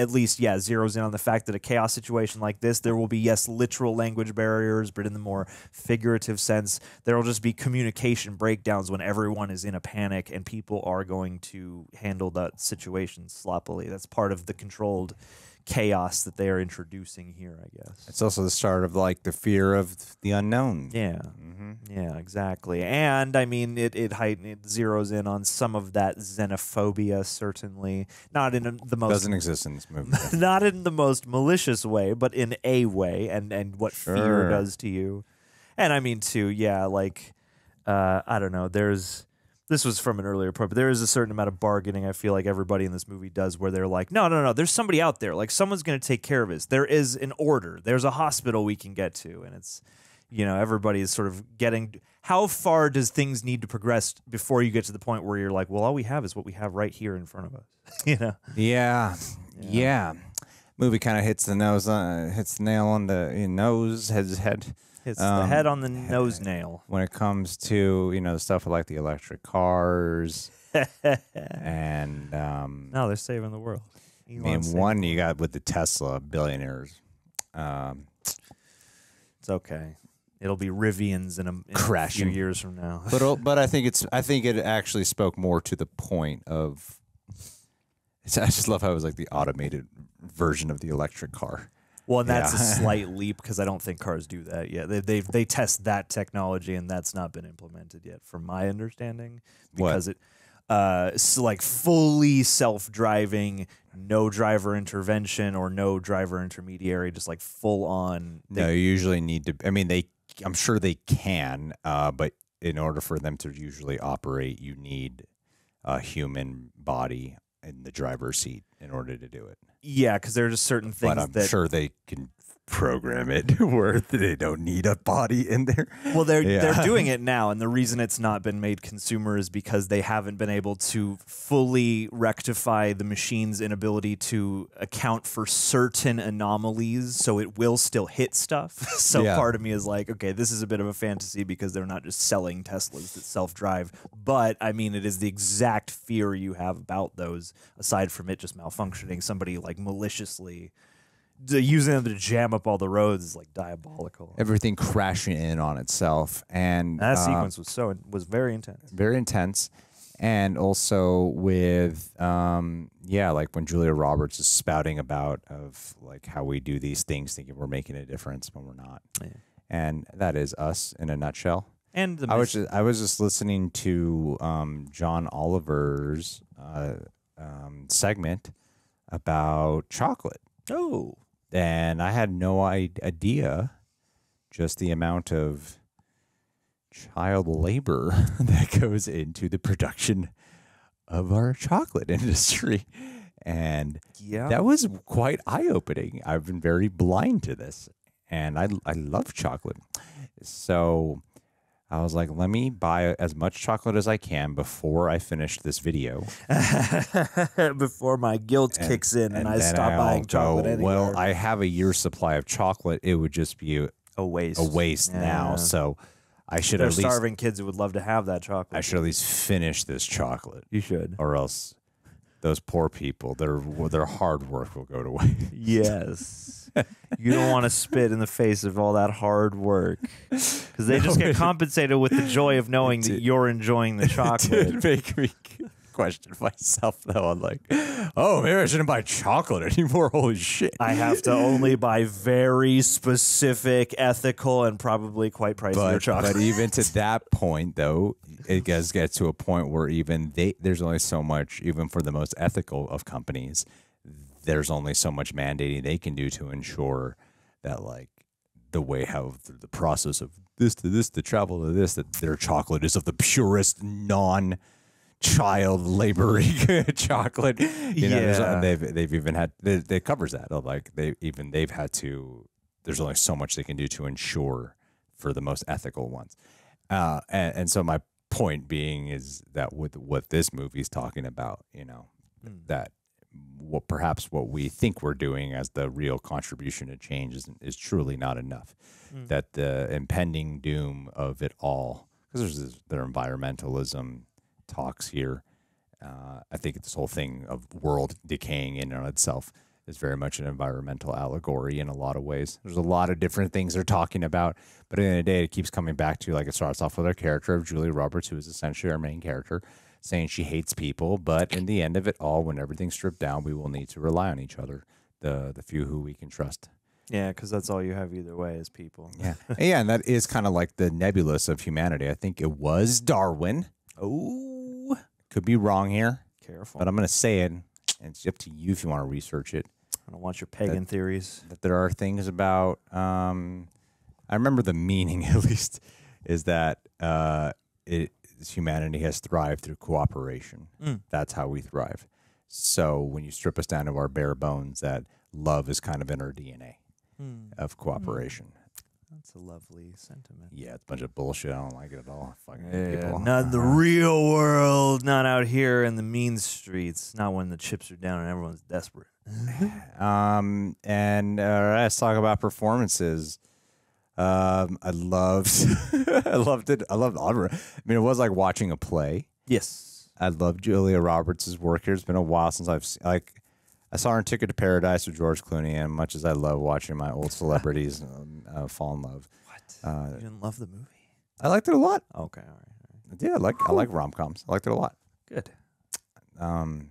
at least, yeah, zeroes in on the fact that a chaos situation like this, there will be, yes, literal language barriers, but in the more figurative sense, there will just be communication breakdowns when everyone is in a panic and people are going to handle that situation sloppily. That's part of the controlled chaos that they are introducing here, I guess. It's also the start of, like, the fear of the unknown. Yeah. Mm-hmm. Yeah, exactly. And, I mean, it it, height, it zeroes in on some of that xenophobia, certainly. Not in a, the most... Doesn't exist in this movie. Not in the most malicious way, but in a way, and, and what sure. fear does to you. And, I mean, too, yeah, like, uh, I don't know, there's... This was from an earlier point, but there is a certain amount of bargaining I feel like everybody in this movie does where they're like, no, no, no, there's somebody out there. Like, someone's going to take care of us. There is an order. There's a hospital we can get to. And it's, you know, everybody is sort of getting, how far does things need to progress before you get to the point where you're like, well, all we have is what we have right here in front of us, you know? Yeah, yeah. yeah. Movie kind of hits the nose, uh, hits the nail on the you know, nose, has head. It's um, the head on the nose nail. When it comes to, you know, stuff like the electric cars. and um, no, they're saving the world. Elon's I mean, one you got with the Tesla billionaires. Um, it's okay. It'll be Rivians in a, in a few years from now. but but I think it's I think it actually spoke more to the point of. It's, I just love how it was like the automated version of the electric car. Well, and that's yeah. a slight leap because I don't think cars do that yet. They they they test that technology, and that's not been implemented yet, from my understanding. Because what? it, uh, it's like fully self-driving, no driver intervention or no driver intermediary, just like full on. They, no, you usually need to. I mean, they. I'm sure they can, uh, but in order for them to usually operate, you need a human body in the driver's seat in order to do it. Yeah, because there are just certain things that... But I'm sure they can program it where they don't need a body in there. Well, they're, yeah. they're doing it now, and the reason it's not been made consumer is because they haven't been able to fully rectify the machine's inability to account for certain anomalies, so it will still hit stuff. so yeah. part of me is like, okay, this is a bit of a fantasy because they're not just selling Teslas that self-drive, but, I mean, it is the exact fear you have about those, aside from it just malfunctioning. Somebody, like, maliciously... The using them to jam up all the roads is like diabolical. Everything crashing in on itself, and that uh, sequence was so was very intense, very intense, and also with um, yeah, like when Julia Roberts is spouting about of like how we do these things, thinking we're making a difference when we're not, yeah. and that is us in a nutshell. And the I was just, I was just listening to um, John Oliver's uh, um, segment about chocolate. Oh. And I had no idea just the amount of child labor that goes into the production of our chocolate industry. And yeah. that was quite eye-opening. I've been very blind to this, and I, I love chocolate. So I was like, let me buy as much chocolate as I can before I finish this video. before my guilt and, kicks in and, and I stop I'll buying chocolate go, anywhere. Well, I have a year's supply of chocolate. It would just be a waste, a waste yeah. now. So I should They're at least... There's starving kids who would love to have that chocolate. I should at least finish this chocolate. You should. Or else those poor people, their, their hard work will go to waste. Yes. You don't want to spit in the face of all that hard work because they no, just get compensated with the joy of knowing dude, that you're enjoying the chocolate. Dude, make me question myself, though. I'm like, oh, maybe I shouldn't buy chocolate anymore. Holy shit. I have to only buy very specific, ethical, and probably quite pricier chocolate. But even to that point, though, it does get to a point where even they, there's only so much, even for the most ethical of companies, there's only so much mandating they can do to ensure that, like, the way how through the process of this to this to travel to this, that their chocolate is of the purest non child laboring chocolate. You know, yeah. They've, they've even had, they, they covers that. Like they even, they've had to, there's only so much they can do to ensure for the most ethical ones. Uh, and, and so my point being is that with what this movie's talking about, you know, mm. that what perhaps what we think we're doing as the real contribution to change is, is truly not enough. Mm. That the impending doom of it all, because there's this, their environmentalism talks here. Uh, I think this whole thing of world decaying in and of itself is very much an environmental allegory in a lot of ways. There's a lot of different things they're talking about, but at the end of the day, it keeps coming back to, like, it starts off with our character of Julia Roberts, who is essentially our main character, saying she hates people, but in the end of it all, when everything's stripped down, we will need to rely on each other, the the few who we can trust. Yeah, because that's all you have either way is people. Yeah, yeah, and that is kind of like the nebulous of humanity. I think it was Darwin. Oh, could be wrong here. Careful. But I'm going to say it, and it's up to you if you want to research it. I don't want your pagan that, theories. That there are things about, um, I remember the meaning at least, is that uh, it, humanity has thrived through cooperation. Mm. That's how we thrive. So when you strip us down to our bare bones, that love is kind of in our D N A mm. of cooperation. That's a lovely sentiment. Yeah, it's a bunch of bullshit. I don't like it at all. Fucking yeah, people. Not in the real world, not out here in the mean streets, not when the chips are down and everyone's desperate. um, and uh, let's talk about performances. Um, I loved, I loved it. I loved opera. I mean, it was like watching a play. Yes, I loved Julia Roberts' work here. It's been a while since I've seen, like, I saw her in Ticket to Paradise with George Clooney, and much as I love watching my old celebrities um, uh, fall in love, what uh, you didn't love the movie? I liked it a lot. Okay, all right. All right. Yeah, I like I like rom coms. I liked it a lot. Good. Um,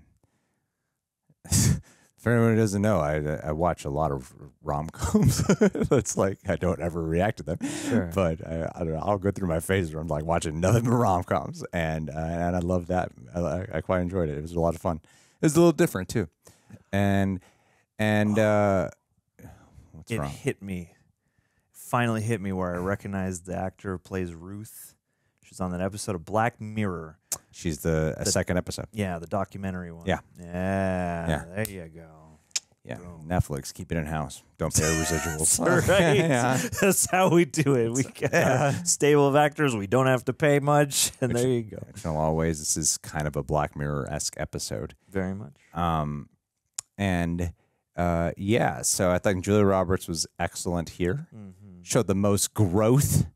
for anyone who doesn't know, I I watch a lot of rom coms. It's like I don't ever react to them, sure. but I, I don't know. I'll go through my phase where I'm like watching nothing but rom coms, and uh, and I love that. I, I quite enjoyed it. It was a lot of fun. It was a little different too, and and uh, what's it wrong? hit me. Finally hit me where I recognized the actor who plays Ruth. She's on that episode of Black Mirror. She's the, the second episode. Yeah, the documentary one. Yeah. Yeah. yeah. There you go. Yeah. Boom. Netflix, keep it in house. Don't pay residuals. That's right. yeah. That's how we do it. We got yeah. stable of actors. We don't have to pay much. And which, there you go. In a lot of ways, this is kind of a Black Mirror-esque episode. Very much. Um, and uh, yeah, so I think Julia Roberts was excellent here. Mm-hmm. Showed the most growth.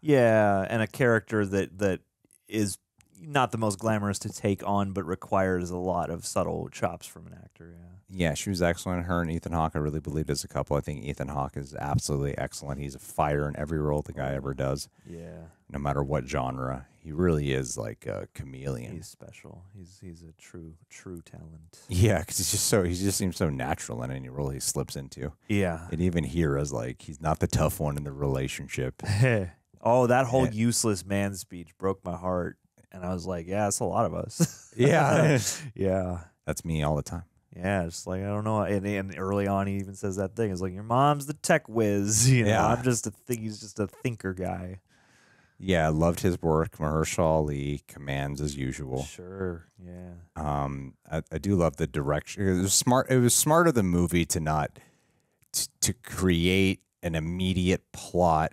Yeah, and a character that that is not the most glamorous to take on, but requires a lot of subtle chops from an actor. Yeah, yeah, she was excellent. Her and Ethan Hawke, I really believed as a couple. I think Ethan Hawke is absolutely excellent. He's a fire in every role the guy ever does. Yeah, no matter what genre, he really is like a chameleon. He's special. He's he's a true true talent. Yeah, because he's just so he just seems so natural in any role he slips into. Yeah, and even here is like he's not the tough one in the relationship. Oh, that whole yeah. useless man speech broke my heart. And I was like, yeah, that's a lot of us. yeah. yeah. That's me all the time. Yeah. Just like, I don't know. And, and early on, he even says that thing. It's like, your mom's the tech whiz. You know, yeah. I'm just a thing. He's just a thinker guy. Yeah. I loved his work. Mahershala Ali commands as usual. Sure. Yeah. Um, I, I do love the direction. It was smart. It was smart of the movie to not, t to create an immediate plot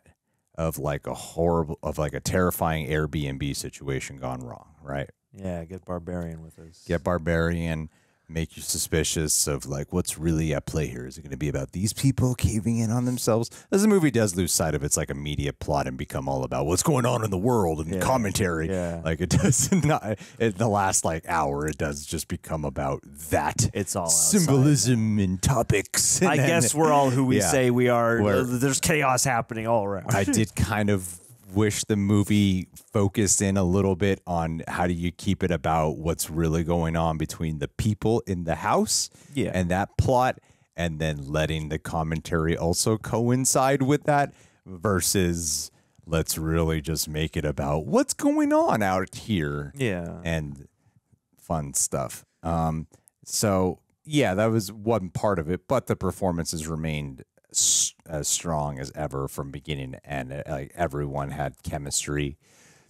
of like a horrible, of like a terrifying Airbnb situation gone wrong, right? Yeah, get barbarian with us. Get barbarian, make you suspicious of like what's really at play here. Is it going to be about these people caving in on themselves? As the movie does lose sight of its like immediate plot and become all about what's going on in the world and yeah. commentary. Yeah. Like it does not, in the last like hour, it does just become about that. It's all outside. Symbolism and topics. And I then, guess we're all who we yeah, say we are. There's chaos happening all around. I did kind of wish the movie focused in a little bit on how do you keep it about what's really going on between the people in the house yeah. and that plot, and then letting the commentary also coincide with that, versus let's really just make it about what's going on out here yeah. and fun stuff. Um, so, yeah, that was one part of it, but the performances remained as strong as ever from beginning to end. Like, everyone had chemistry.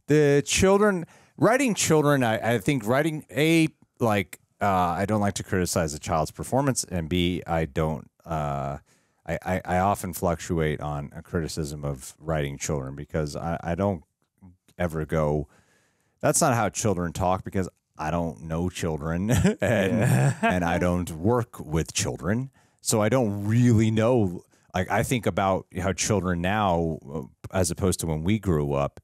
The children, writing children, I, I think writing, A, like, uh, I don't like to criticize a child's performance, and B, I don't, uh, I, I, I often fluctuate on a criticism of writing children, because I, I don't ever go, that's not how children talk, because I don't know children, and, yeah. and I don't work with children. So I don't really know. Like, I think about how children now, as opposed to when we grew up,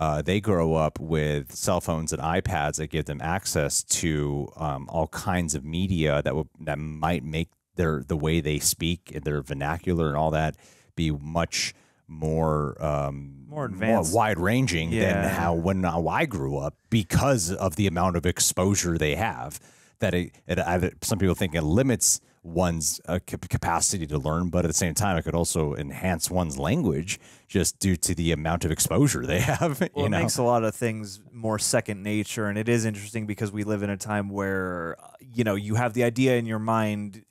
uh, they grow up with cell phones and iPads that give them access to um, all kinds of media that will, that might make their the way they speak and their vernacular and all that be much more um, more advanced, more wide ranging yeah. than how when how I grew up, because of the amount of exposure they have. That it, it, I, some people think it limits one's uh, capacity to learn, but at the same time, it could also enhance one's language just due to the amount of exposure they have. Well, you it know? makes a lot of things more second nature, and it is interesting because we live in a time where you know you have the idea in your mind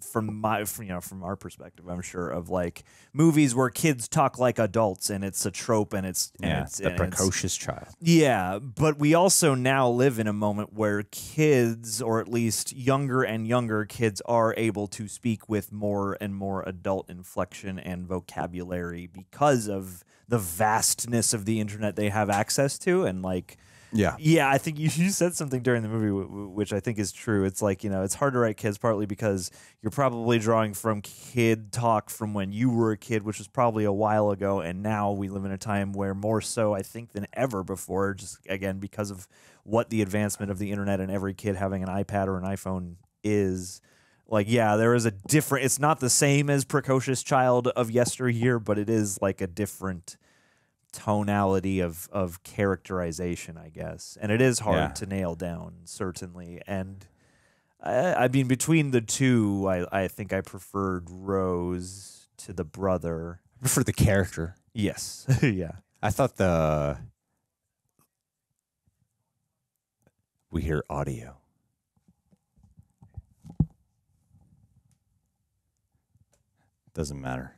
from my from, you know from our perspective, I'm sure, of like movies where kids talk like adults, and it's a trope, and it's and yeah, it's the and precocious it's, child. Yeah, but we also now live in a moment where kids, or at least younger and younger kids, are able to speak with more and more adult inflection and vocabulary because of the vastness of the internet they have access to, and like. Yeah, yeah. I think you, you said something during the movie, which I think is true. It's like, you know, it's hard to write kids partly because you're probably drawing from kid talk from when you were a kid, which was probably a while ago, and now we live in a time where more so, I think, than ever before. Just again because of what the advancement of the internet and every kid having an iPad or an iPhone is. Like, yeah, there is a different. It's not the same as precocious child of yesteryear, but it is like a different tonality of of characterization, I guess, and it is hard yeah. to nail down, certainly. And I, I mean, between the two, I I think I preferred Rose to the brother. I preferred the character. Yes, yeah. I thought the we hear audio. Doesn't matter.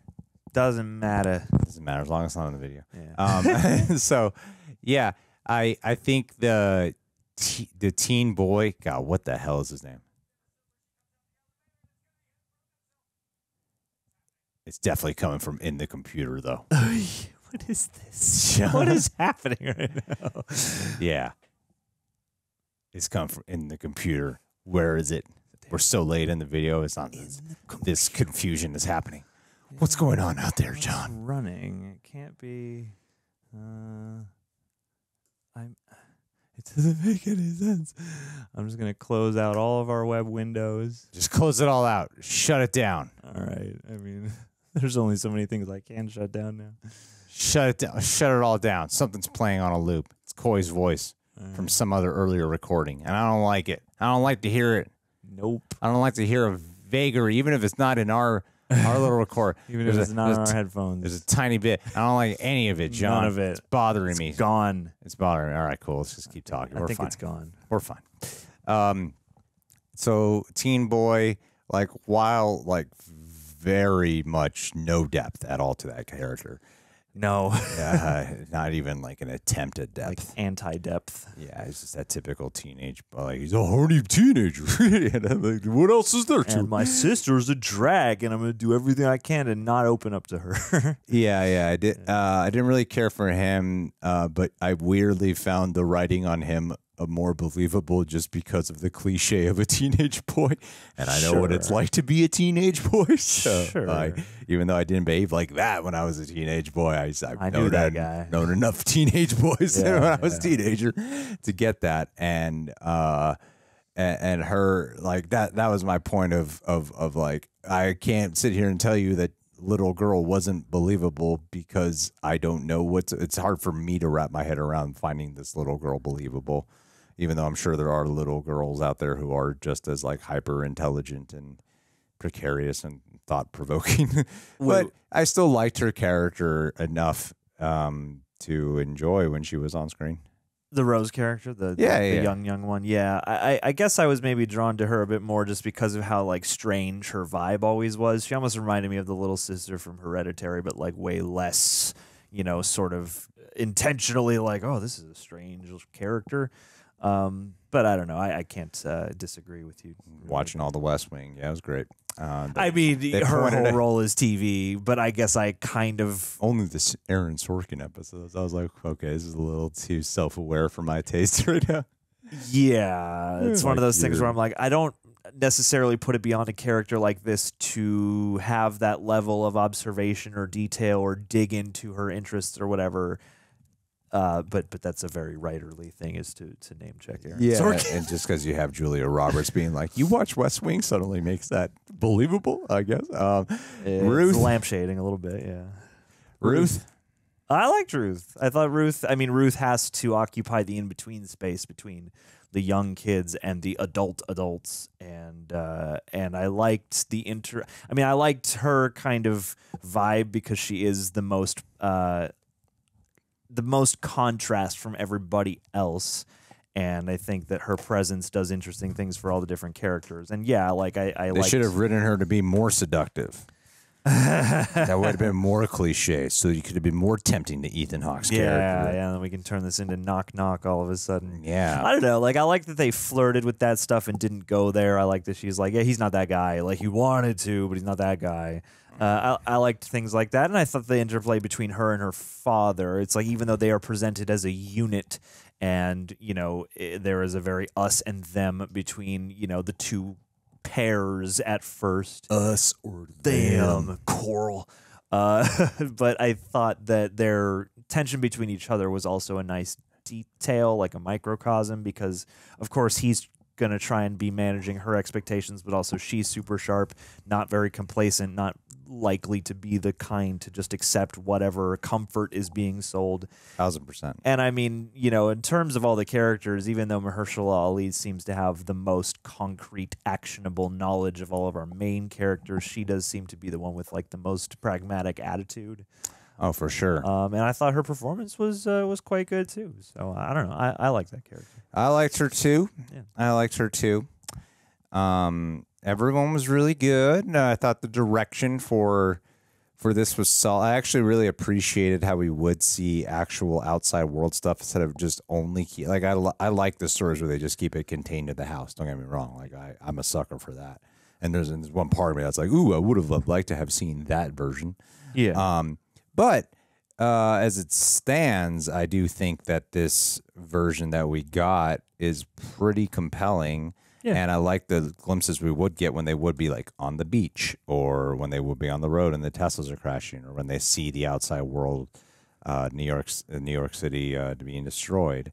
Doesn't matter. Doesn't matter as long as it's not on the video. Yeah. Um, so, yeah, I I think the te the teen boy. God, what the hell is his name? It's definitely coming from in the computer, though. What is this? What is happening right now? Yeah, it's come from in the computer. Where is it? We're so late in the video. It's not. This, this confusion is happening. What's going on out there, John? It's running. It can't be. Uh, I'm. It doesn't make any sense. I'm just gonna close out all of our web windows. Just close it all out. Shut it down. All right. I mean, there's only so many things I can shut down now. Shut it down. Shut it all down. Something's playing on a loop. It's Coy's voice right. from some other earlier recording, and I don't like it. I don't like to hear it. Nope. I don't like to hear a vagary, even if it's not in our. Our little record. Even if it's not on our headphones. There's a tiny bit. I don't like any of it, John. None of it. It's bothering me. It's gone. It's bothering me. All right, cool. Let's just keep talking. I think it's gone. We're fine. Um, so teen boy, like, while, like, very much no depth at all to that character. No. uh, not even, like, an attempt at depth. Like anti-depth. Yeah, it's just that typical teenage, like, he's a horny teenager. And I'm like, what else is there to and my sister's a drag, and I'm going to do everything I can to not open up to her. yeah, yeah. I, did, uh, I didn't really care for him, uh, but I weirdly found the writing on him a more believable just because of the cliche of a teenage boy. And I know sure. what it's like to be a teenage boy. So sure. I, even though I didn't behave like that when I was a teenage boy, I, I, I knew that guy. Known enough teenage boys yeah, when I was yeah. a teenager to get that. And, uh, and, and her like that, that was my point of, of, of like, I can't sit here and tell you that, little girl wasn't believable because I don't know what's, it's hard for me to wrap my head around finding this little girl believable, even though I'm sure there are little girls out there who are just as like hyper intelligent and precarious and thought provoking. But I still liked her character enough um, to enjoy when she was on screen. The Rose character, the, yeah, the, yeah. the young, young one. Yeah, I, I guess I was maybe drawn to her a bit more just because of how, like, strange her vibe always was. She almost reminded me of the little sister from Hereditary, but, like, way less, you know, sort of intentionally like, oh, this is a strange character. Um, but I don't know. I, I can't uh, disagree with you. Watching all The West Wing. Yeah, it was great. Uh, they, I mean, her whole it. role is T V, but I guess I kind of... Only the Aaron Sorkin episodes. I was like, okay, this is a little too self-aware for my taste right now. Yeah, it's one like of those you. things where I'm like, I don't necessarily put it beyond a character like this to have that level of observation or detail or dig into her interests or whatever. Uh, but but that's a very writerly thing is to to name check Aaron. Yeah, Sorkin. And just because you have Julia Roberts being like, you watch West Wing suddenly makes that believable, I guess. Um, Ruth lampshading a little bit, yeah. Ruth, I liked Ruth. I thought Ruth. I mean, Ruth has to occupy the in between space between the young kids and the adult adults, and uh, and I liked the inter. I mean, I liked her kind of vibe because she is the most. Uh, the most contrast from everybody else. And I think that her presence does interesting things for all the different characters. And yeah, like I, I they liked, should have written her to be more seductive. That would have been more cliche. So you could have been more tempting to Ethan Hawke's yeah, character. Yeah. And then we can turn this into Knock Knock all of a sudden. Yeah. I don't know. Like I like that they flirted with that stuff and didn't go there. I like that. She's like, yeah, he's not that guy. Like he wanted to, but he's not that guy. Uh, I, I liked things like that, and I thought the interplay between her and her father, it's like even though they are presented as a unit and, you know, it, there is a very us and them between, you know, the two pairs at first. Us or them. Damn, Coral. Uh, but I thought that their tension between each other was also a nice detail, like a microcosm, because, of course, he's going to try and be managing her expectations, but also she's super sharp, not very complacent, not likely to be the kind to just accept whatever comfort is being sold. Thousand percent. And I mean, you know, in terms of all the characters, even though Mahershala Ali seems to have the most concrete, actionable knowledge of all of our main characters, she does seem to be the one with like the most pragmatic attitude. Oh, for sure. Um, and I thought her performance was uh, was quite good too. So I don't know. I, I like that character. I liked her too. Yeah. I liked her too. Um, everyone was really good. No, I thought the direction for for this was solid. I actually really appreciated how we would see actual outside world stuff instead of just only key. Like I I like the stories where they just keep it contained to the house. Don't get me wrong. Like I I'm a sucker for that. And there's, and there's one part of me that's like, ooh, I would have liked to have seen that version. Yeah. Um. But uh, as it stands, I do think that this version that we got is pretty compelling. Yeah. And I like the glimpses we would get when they would be like on the beach or when they would be on the road and the Teslas are crashing or when they see the outside world, uh, New York's, uh, New York City uh, being destroyed.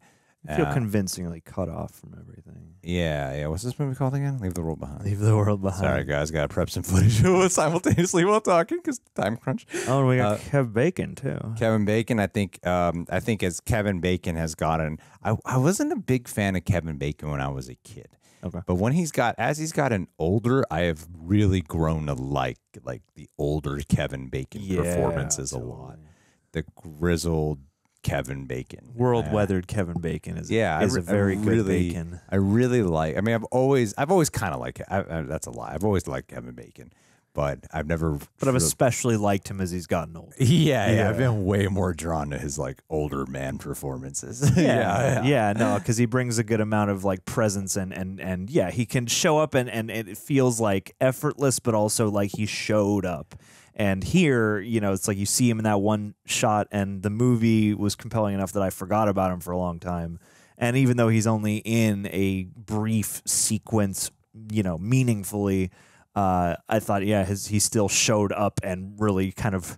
I feel uh, convincingly cut off from everything. Yeah, yeah. What's this movie called again? Leave the World Behind. Leave the World Behind. Sorry, guys. Got to prep some footage simultaneously while talking because time crunch. Oh, we got uh, Kevin Bacon, too. Kevin Bacon, I think, um, I think as Kevin Bacon has gotten... I, I wasn't a big fan of Kevin Bacon when I was a kid. Okay. But when he's got... As he's gotten older, I have really grown to like like the older Kevin Bacon yeah, performances totally. a lot. The grizzled... Kevin Bacon. World-weathered yeah. Kevin Bacon is, yeah, is I, a very I really, good Bacon. I really like... I mean, I've always... I've always kind of liked... I, I, that's a lie. I've always liked Kevin Bacon, but I've never... But I've especially liked him as he's gotten older. Yeah, yeah, yeah. I've been way more drawn to his, like, older man performances. Yeah, yeah, yeah. yeah no, because he brings a good amount of, like, presence, and, and, and yeah, he can show up, and, and, and it feels, like, effortless, but also, like, he showed up. And here, you know, it's like you see him in that one shot, and the movie was compelling enough that I forgot about him for a long time. And even though he's only in a brief sequence, you know, meaningfully, uh, I thought, yeah, his, he still showed up and really kind of,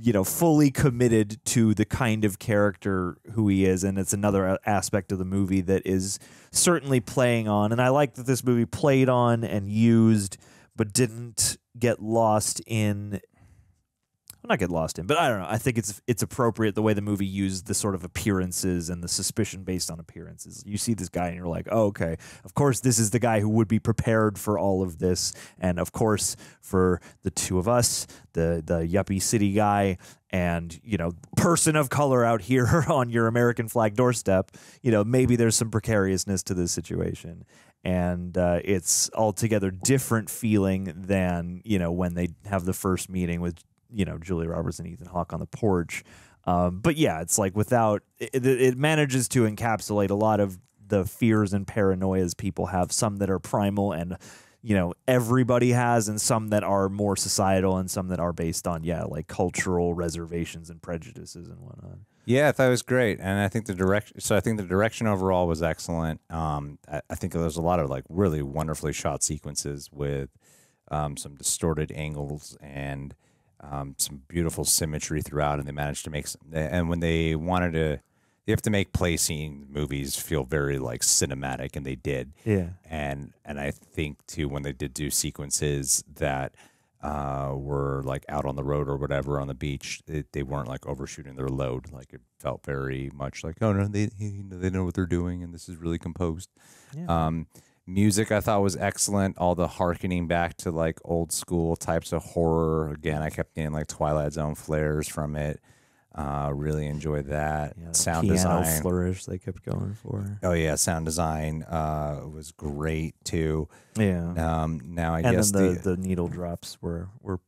you know, fully committed to the kind of character who he is. And it's another aspect of the movie that is certainly playing on. And I like that this movie played on and used, but didn't get lost in Well, not get lost in, but I don't know. I think it's it's appropriate the way the movie used the sort of appearances and the suspicion based on appearances. You see this guy and you're like, oh, okay, of course this is the guy who would be prepared for all of this. And of course, for the two of us, the the yuppie city guy and, you know, person of color out here on your American flag doorstep, you know, maybe there's some precariousness to this situation. And uh, it's altogether different feeling than, you know, when they have the first meeting with, you know, Julia Roberts and Ethan Hawke on the porch. Um, but yeah, it's like without it, it manages to encapsulate a lot of the fears and paranoias people have, some that are primal and, you know, everybody has, and some that are more societal and some that are based on, yeah, like cultural reservations and prejudices and whatnot. Yeah, I thought it was great. And I think the direction, so I think the direction overall was excellent. Um, I, I think there's a lot of like really wonderfully shot sequences with um, some distorted angles and, Um, some beautiful symmetry throughout, and they managed to make some, and when they wanted to, they have to make play scene movies feel very like cinematic, and they did. Yeah. And, and I think too, when they did do sequences that uh, were like out on the road or whatever on the beach, it, they weren't like overshooting their load. Like it felt very much like, oh no, they, they know what they're doing and this is really composed. Yeah. Um, Music I thought was excellent. All the harkening back to like old school types of horror. Again, I kept getting like Twilight Zone flares from it. Uh, really enjoyed that. Yeah, sound design flourish they kept going for. Oh yeah, sound design uh, was great too. Yeah. Um, now I and guess then the, the the needle drops were were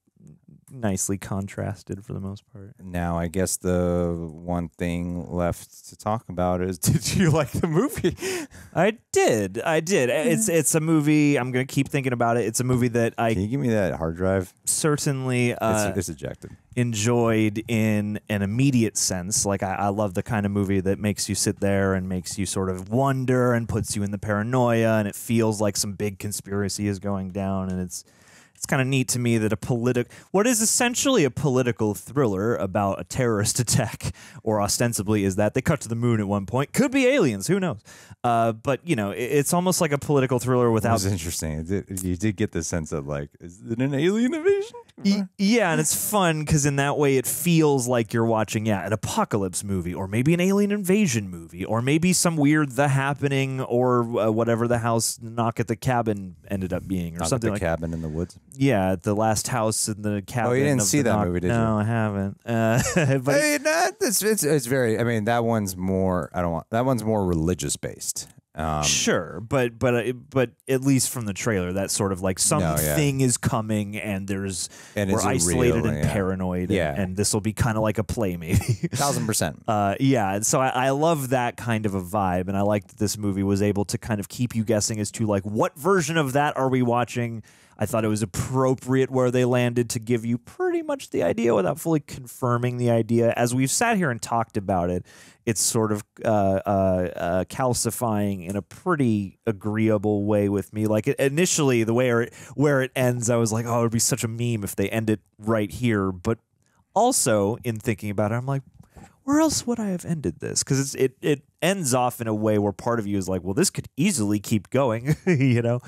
nicely contrasted for the most part. Now I guess the one thing left to talk about is, did you like the movie? I did. I did. Yeah. It's it's a movie. I'm gonna keep thinking about it. It's a movie that I can you give me that hard drive. Certainly, uh, it's, it's ejected. Enjoyed in an immediate sense. Like I, I love the kind of movie that makes you sit there and makes you sort of wonder and puts you in the paranoia, and it feels like some big conspiracy is going down, and it's. It's kind of neat to me that a politic, what is essentially a political thriller about a terrorist attack, or ostensibly is that they cut to the moon at one point. Could be aliens, who knows? Uh, but you know, it, it's almost like a political thriller without. It was interesting. Did, you did get the sense of like, is it an alien invasion? Y yeah, and it's fun because in that way it feels like you're watching, yeah, an apocalypse movie, or maybe an alien invasion movie, or maybe some weird The Happening, or uh, whatever the house Knock at the Cabin ended up being, or Knock something at the like cabin in the woods. Yeah, the last house in the cabin. Oh, you didn't see that movie, did you? No, I haven't. Uh, but hey, not, it's, it's, it's very. I mean, that one's more. I don't want that one's more religious based. Um, sure, but but but at least from the trailer, that sort of like something no, yeah. is coming, and there's and we're isolated real, and yeah. paranoid, yeah. and, and this will be kind of like a play, maybe. Thousand percent. Uh, yeah, and so I, I love that kind of a vibe, and I like that this movie was able to kind of keep you guessing as to like what version of that are we watching. I thought it was appropriate where they landed to give you pretty much the idea without fully confirming the idea. As we've sat here and talked about it, it's sort of uh, uh, uh, calcifying in a pretty agreeable way with me. Like it, initially, the way it, where it ends, I was like, oh, it would be such a meme if they end it right here. But also in thinking about it, I'm like, where else would I have ended this? Because it it ends off in a way where part of you is like, well, this could easily keep going, you know?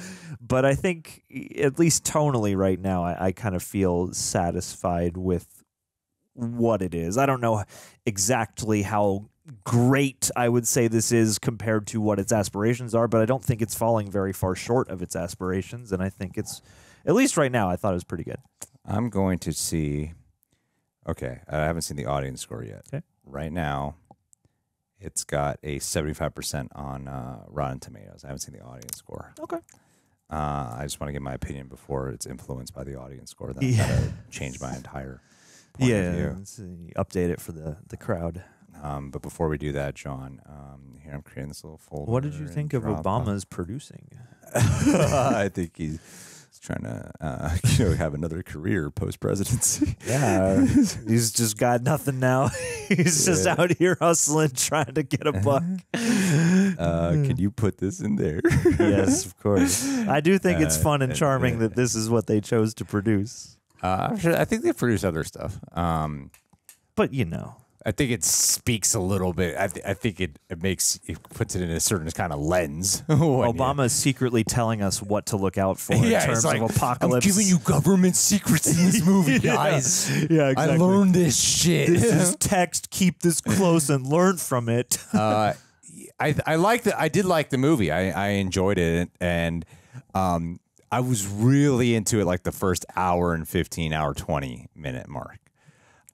But I think, at least tonally right now, I, I kind of feel satisfied with what it is. I don't know exactly how great I would say this is compared to what its aspirations are, but I don't think it's falling very far short of its aspirations, and I think it's, at least right now, I thought it was pretty good. I'm going to see... Okay, I haven't seen the audience score yet. Okay. Right now, it's got a seventy-five percent on uh, Rotten Tomatoes. I haven't seen the audience score. Okay. Uh, I just want to give my opinion before it's influenced by the audience score. Then yeah. I've got to change my entire point yeah, of view. So you update it for the, the crowd. Um, but before we do that, John, um, here I'm creating this little folder. What did you think of Obama's producing? I think he's... trying to uh, you know, have another career post-presidency. Yeah. He's just got nothing now. He's yeah. just out here hustling, trying to get a buck. Uh, can you put this in there? Yes, of course. I do think uh, it's fun and charming uh, that this is what they chose to produce. Uh, I think they produce other stuff. Um, but, you know. I think it speaks a little bit. I, th I think it, it makes it puts it in a certain kind of lens. Obama's secretly telling us what to look out for yeah, in terms like, of apocalypse. I'm giving you government secrets in this movie, guys. yeah, yeah exactly. I learned this shit. This is text. Keep this close and learn from it. uh, I I like the I did like the movie. I I enjoyed it, and um I was really into it like the first hour and fifteen hour twenty minute mark.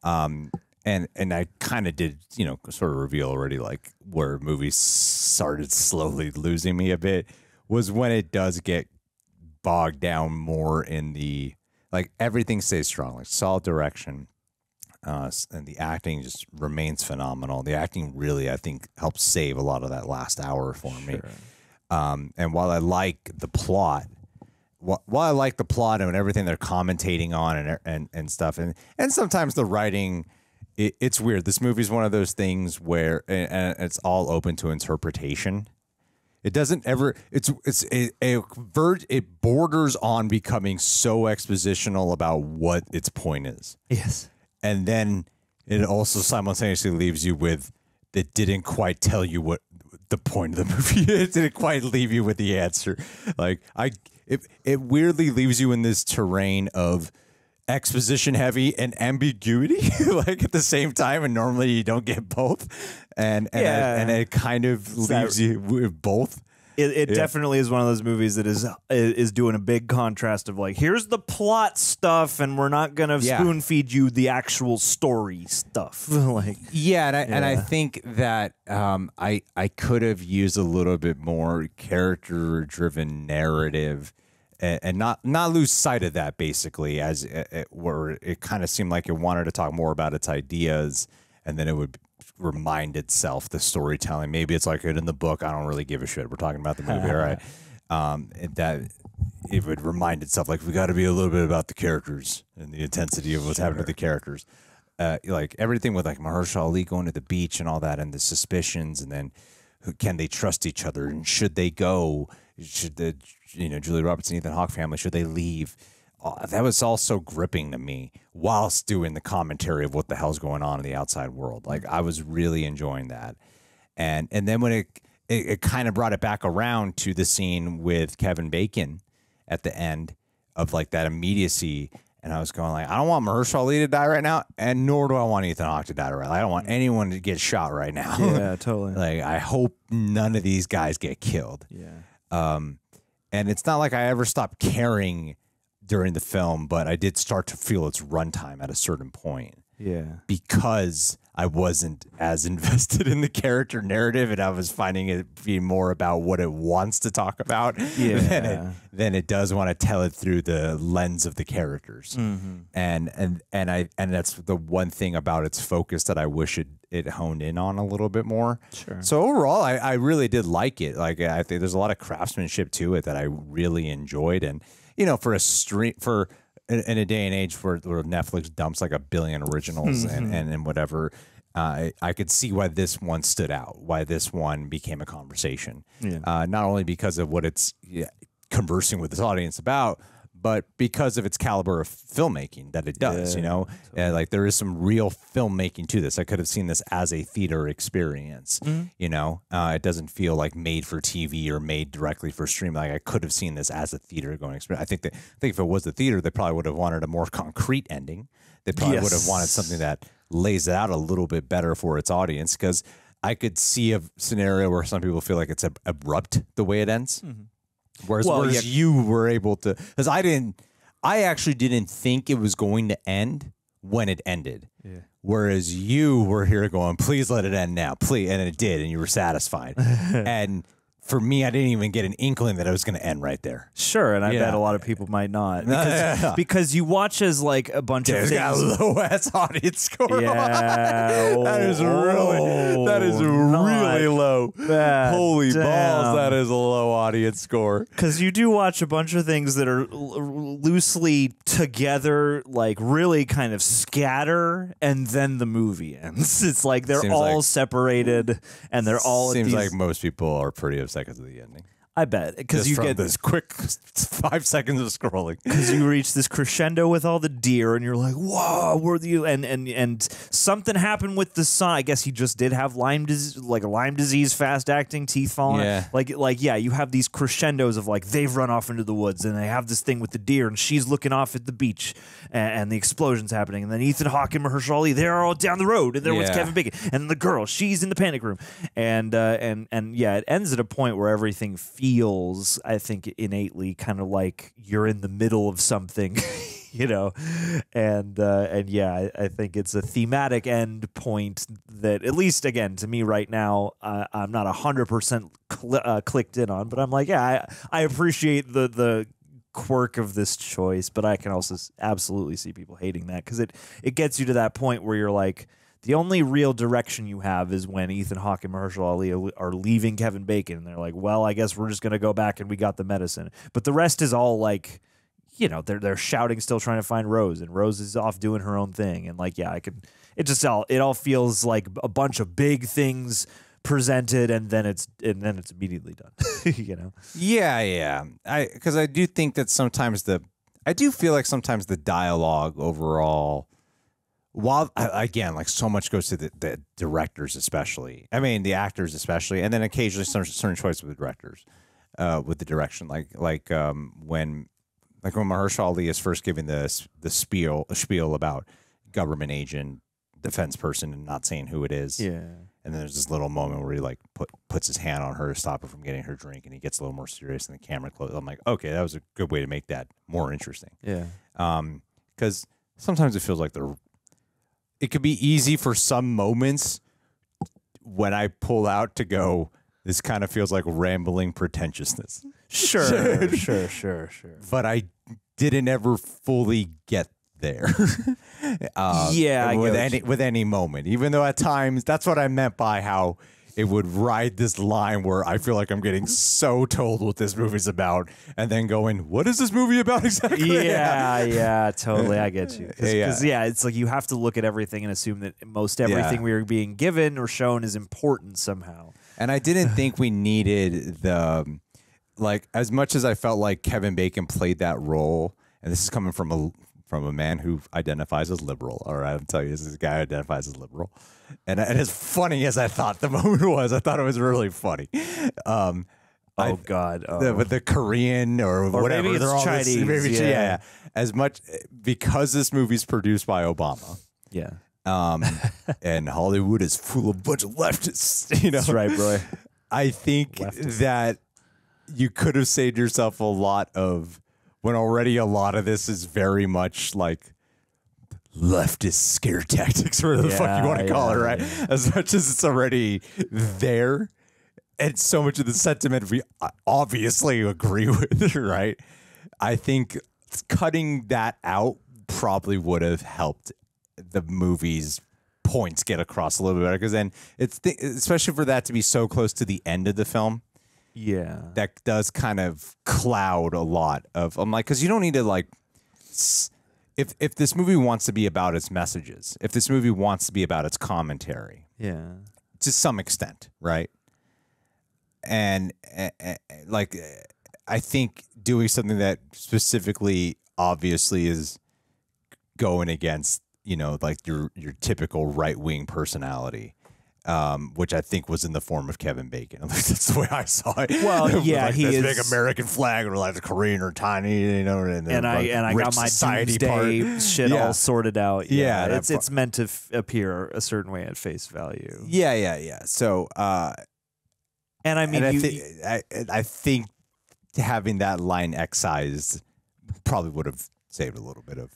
Um. And and I kind of did, you know, sort of reveal already, like where movies started slowly losing me a bit was when it does get bogged down more in the, like everything stays strong, like solid direction, uh, and the acting just remains phenomenal. The acting really, I think, helped save a lot of that last hour for sure. me. Um, and while I like the plot, while I like the plot and everything they're commentating on and and and stuff, and and sometimes the writing. It's weird. This movie is one of those things where and it's all open to interpretation. It doesn't ever. It's it's a, a verge. It borders on becoming so expositional about what its point is. Yes, and then it also simultaneously leaves you with that didn't quite tell you what the point of the movie is. It didn't quite leave you with the answer. Like I, it it weirdly leaves you in this terrain of. Exposition heavy and ambiguity like at the same time, and normally you don't get both, and and, yeah. it, and it kind of leaves that, you with both. It, it yeah. definitely is one of those movies that is is doing a big contrast of like, here's the plot stuff, and we're not gonna yeah. spoon feed you the actual story stuff. like yeah, and I yeah. and I think that um, I I could have used a little bit more character driven narrative. And not not lose sight of that basically, as it, it, where it kind of seemed like it wanted to talk more about its ideas, and then it would remind itself the storytelling. Maybe it's like it in the book. I don't really give a shit. We're talking about the movie, all right? Um, it, that it would remind itself like we got to be a little bit about the characters and the intensity of what's sure. happening to the characters, uh, like everything with like Mahershala Ali going to the beach and all that, and the suspicions, and then who, can they trust each other, and should they go? Should the you know Julia Roberts and Ethan Hawke family should they leave? Oh, that was all so gripping to me, whilst doing the commentary of what the hell's going on in the outside world. Like I was really enjoying that, and and then when it it, it kind of brought it back around to the scene with Kevin Bacon at the end of like that immediacy, and I was going like I don't want Mahershala Ali to die right now, and nor do I want Ethan Hawke to die right now. I don't want anyone to get shot right now. Yeah, totally. Like I hope none of these guys get killed. Yeah. Um, and it's not like I ever stopped caring during the film, but I did start to feel its runtime at a certain point. Yeah. Because I wasn't as invested in the character narrative, and I was finding it be more about what it wants to talk about yeah. than, it, than it does want to tell it through the lens of the characters. Mm-hmm. And and and I and that's the one thing about its focus that I wish it it honed in on a little bit more. Sure. So overall, I, I really did like it. Like I think there's a lot of craftsmanship to it that I really enjoyed, and you know, for a stream for. In a day and age where, where Netflix dumps like a billion originals mm-hmm. and, and, and whatever, uh, I, I could see why this one stood out, why this one became a conversation. Yeah. Uh, not only because of what it's yeah, conversing with this audience about, but because of its caliber of filmmaking that it does. Yeah, you know, totally. uh, like there is some real filmmaking to this. I could have seen this as a theater experience. Mm-hmm. You know, uh, it doesn't feel like made for T V or made directly for stream. Like I could have seen this as a theater going experience. I think that I think if it was the theater, they probably would have wanted a more concrete ending. They probably yes. would have wanted something that lays it out a little bit better for its audience, because I could see a scenario where some people feel like it's ab abrupt the way it ends. Mm-hmm. Whereas, well, whereas yeah. you were able to, because I didn't, I actually didn't think it was going to end when it ended. Yeah. Whereas you were here going, please let it end now, please, and it did, and you were satisfied. And for me, I didn't even get an inkling that it was going to end right there. Sure, and I yeah. bet a lot of people might not, because, yeah. because you watch as like a bunch Dude, of things. Got a low ass audience score. Yeah, on. that is really that is really low. Bad. Holy Damn. balls, that is a low audience score. Because you do watch a bunch of things that are loosely together, like really kind of scatter, and then the movie ends. It's like they're seems all like, separated, and they're all seems at these like most people are pretty upset. Because of the ending. I bet, because you get this quick five seconds of scrolling, because you reach this crescendo with all the deer, and you're like, "Whoa, where are you?" And and and something happened with the son. I guess he just did have Lyme disease, like Lyme disease, fast acting, teeth falling. Yeah. Like like yeah, you have these crescendos of like they've run off into the woods, and they have this thing with the deer, and she's looking off at the beach, and, and the explosion's happening, and then Ethan Hawke and Mahershala Ali, they're all down the road, and they're yeah. with Kevin Bacon, and the girl, she's in the panic room, and uh, and and yeah, it ends at a point where everything feels, I think, innately kind of like you're in the middle of something, you know, and uh, and yeah, I, I think it's a thematic end point that, at least again to me right now, uh, I'm not a hundred percent cl uh, clicked in on, but I'm like, yeah, I, I appreciate the the quirk of this choice, but I can also absolutely see people hating that, because it it gets you to that point where you're like, the only real direction you have is when Ethan Hawke and Mahershala Ali are leaving Kevin Bacon, and they're like, well, I guess we're just going to go back and we got the medicine. But the rest is all like, you know, they're they're shouting, still trying to find Rose, and Rose is off doing her own thing. And like, yeah, I can, it just all, it all feels like a bunch of big things presented, and then it's and then it's immediately done. You know? Yeah, yeah. I because I do think that sometimes the, I do feel like sometimes the dialogue overall, while again, like so much goes to the, the directors, especially. I mean, the actors, especially, and then occasionally some certain choice with the directors, uh, with the direction, like like um, when, like when Mahershala Ali is first giving the the spiel spiel about government agent, defense person, and not saying who it is. Yeah. And then there's this little moment where he like put puts his hand on her to stop her from getting her drink, and he gets a little more serious, and the camera closes. I'm like, okay, that was a good way to make that more interesting. Yeah. Um, because sometimes it feels like they're, it could be easy for some moments when I pull out to go, this kind of feels like rambling pretentiousness. Sure, sure, sure, sure. But I didn't ever fully get there. uh, yeah, with any with any moment, even though at times that's what I meant by how it would ride this line where I feel like I'm getting so told what this movie's about, and then going, what is this movie about exactly? Yeah, yeah, yeah, totally. I get you. Because, yeah. yeah, it's like you have to look at everything and assume that most everything yeah. we are being given or shown is important somehow. And I didn't think we needed the, like, as much as I felt like Kevin Bacon played that role, and this is coming from a, from a man who identifies as liberal. All right, I'm telling you, this is a guy who identifies as liberal. And, and as funny as I thought the moment was, I thought it was really funny. Um, oh, I, God. Oh. The, with the Korean or, or whatever. Maybe it's Chinese. This, maybe, yeah. yeah. As much, because this movie's produced by Obama. Yeah. Um, and Hollywood is full of a bunch of leftists. You know? That's right, bro. I think leftists. That you could have saved yourself a lot of, when already a lot of this is very much like leftist scare tactics, whatever the yeah, fuck you want to yeah, call it, right? Yeah. As much as it's already there, and so much of the sentiment we obviously agree with, right? I think cutting that out probably would have helped the movie's points get across a little bit better, because then it's th especially for that to be so close to the end of the film. Yeah, that does kind of cloud a lot of. I'm like, because you don't need to like, if if this movie wants to be about its messages, if this movie wants to be about its commentary, yeah, to some extent, right? And uh, uh, like, I think doing something that specifically, obviously, is going against, you know, like your your typical right wing personality. Um, which I think was in the form of Kevin Bacon. At least that's the way I saw it. Well, yeah, like he this is big American flag, or like the Korean or tiny, you know, and, and I and I got my doomsday shit yeah. all sorted out. Yeah, yeah, it's it's meant to f appear a certain way at face value. Yeah, yeah, yeah. So, uh, and I mean, and you, I, th I I think having that line excised probably would have saved a little bit of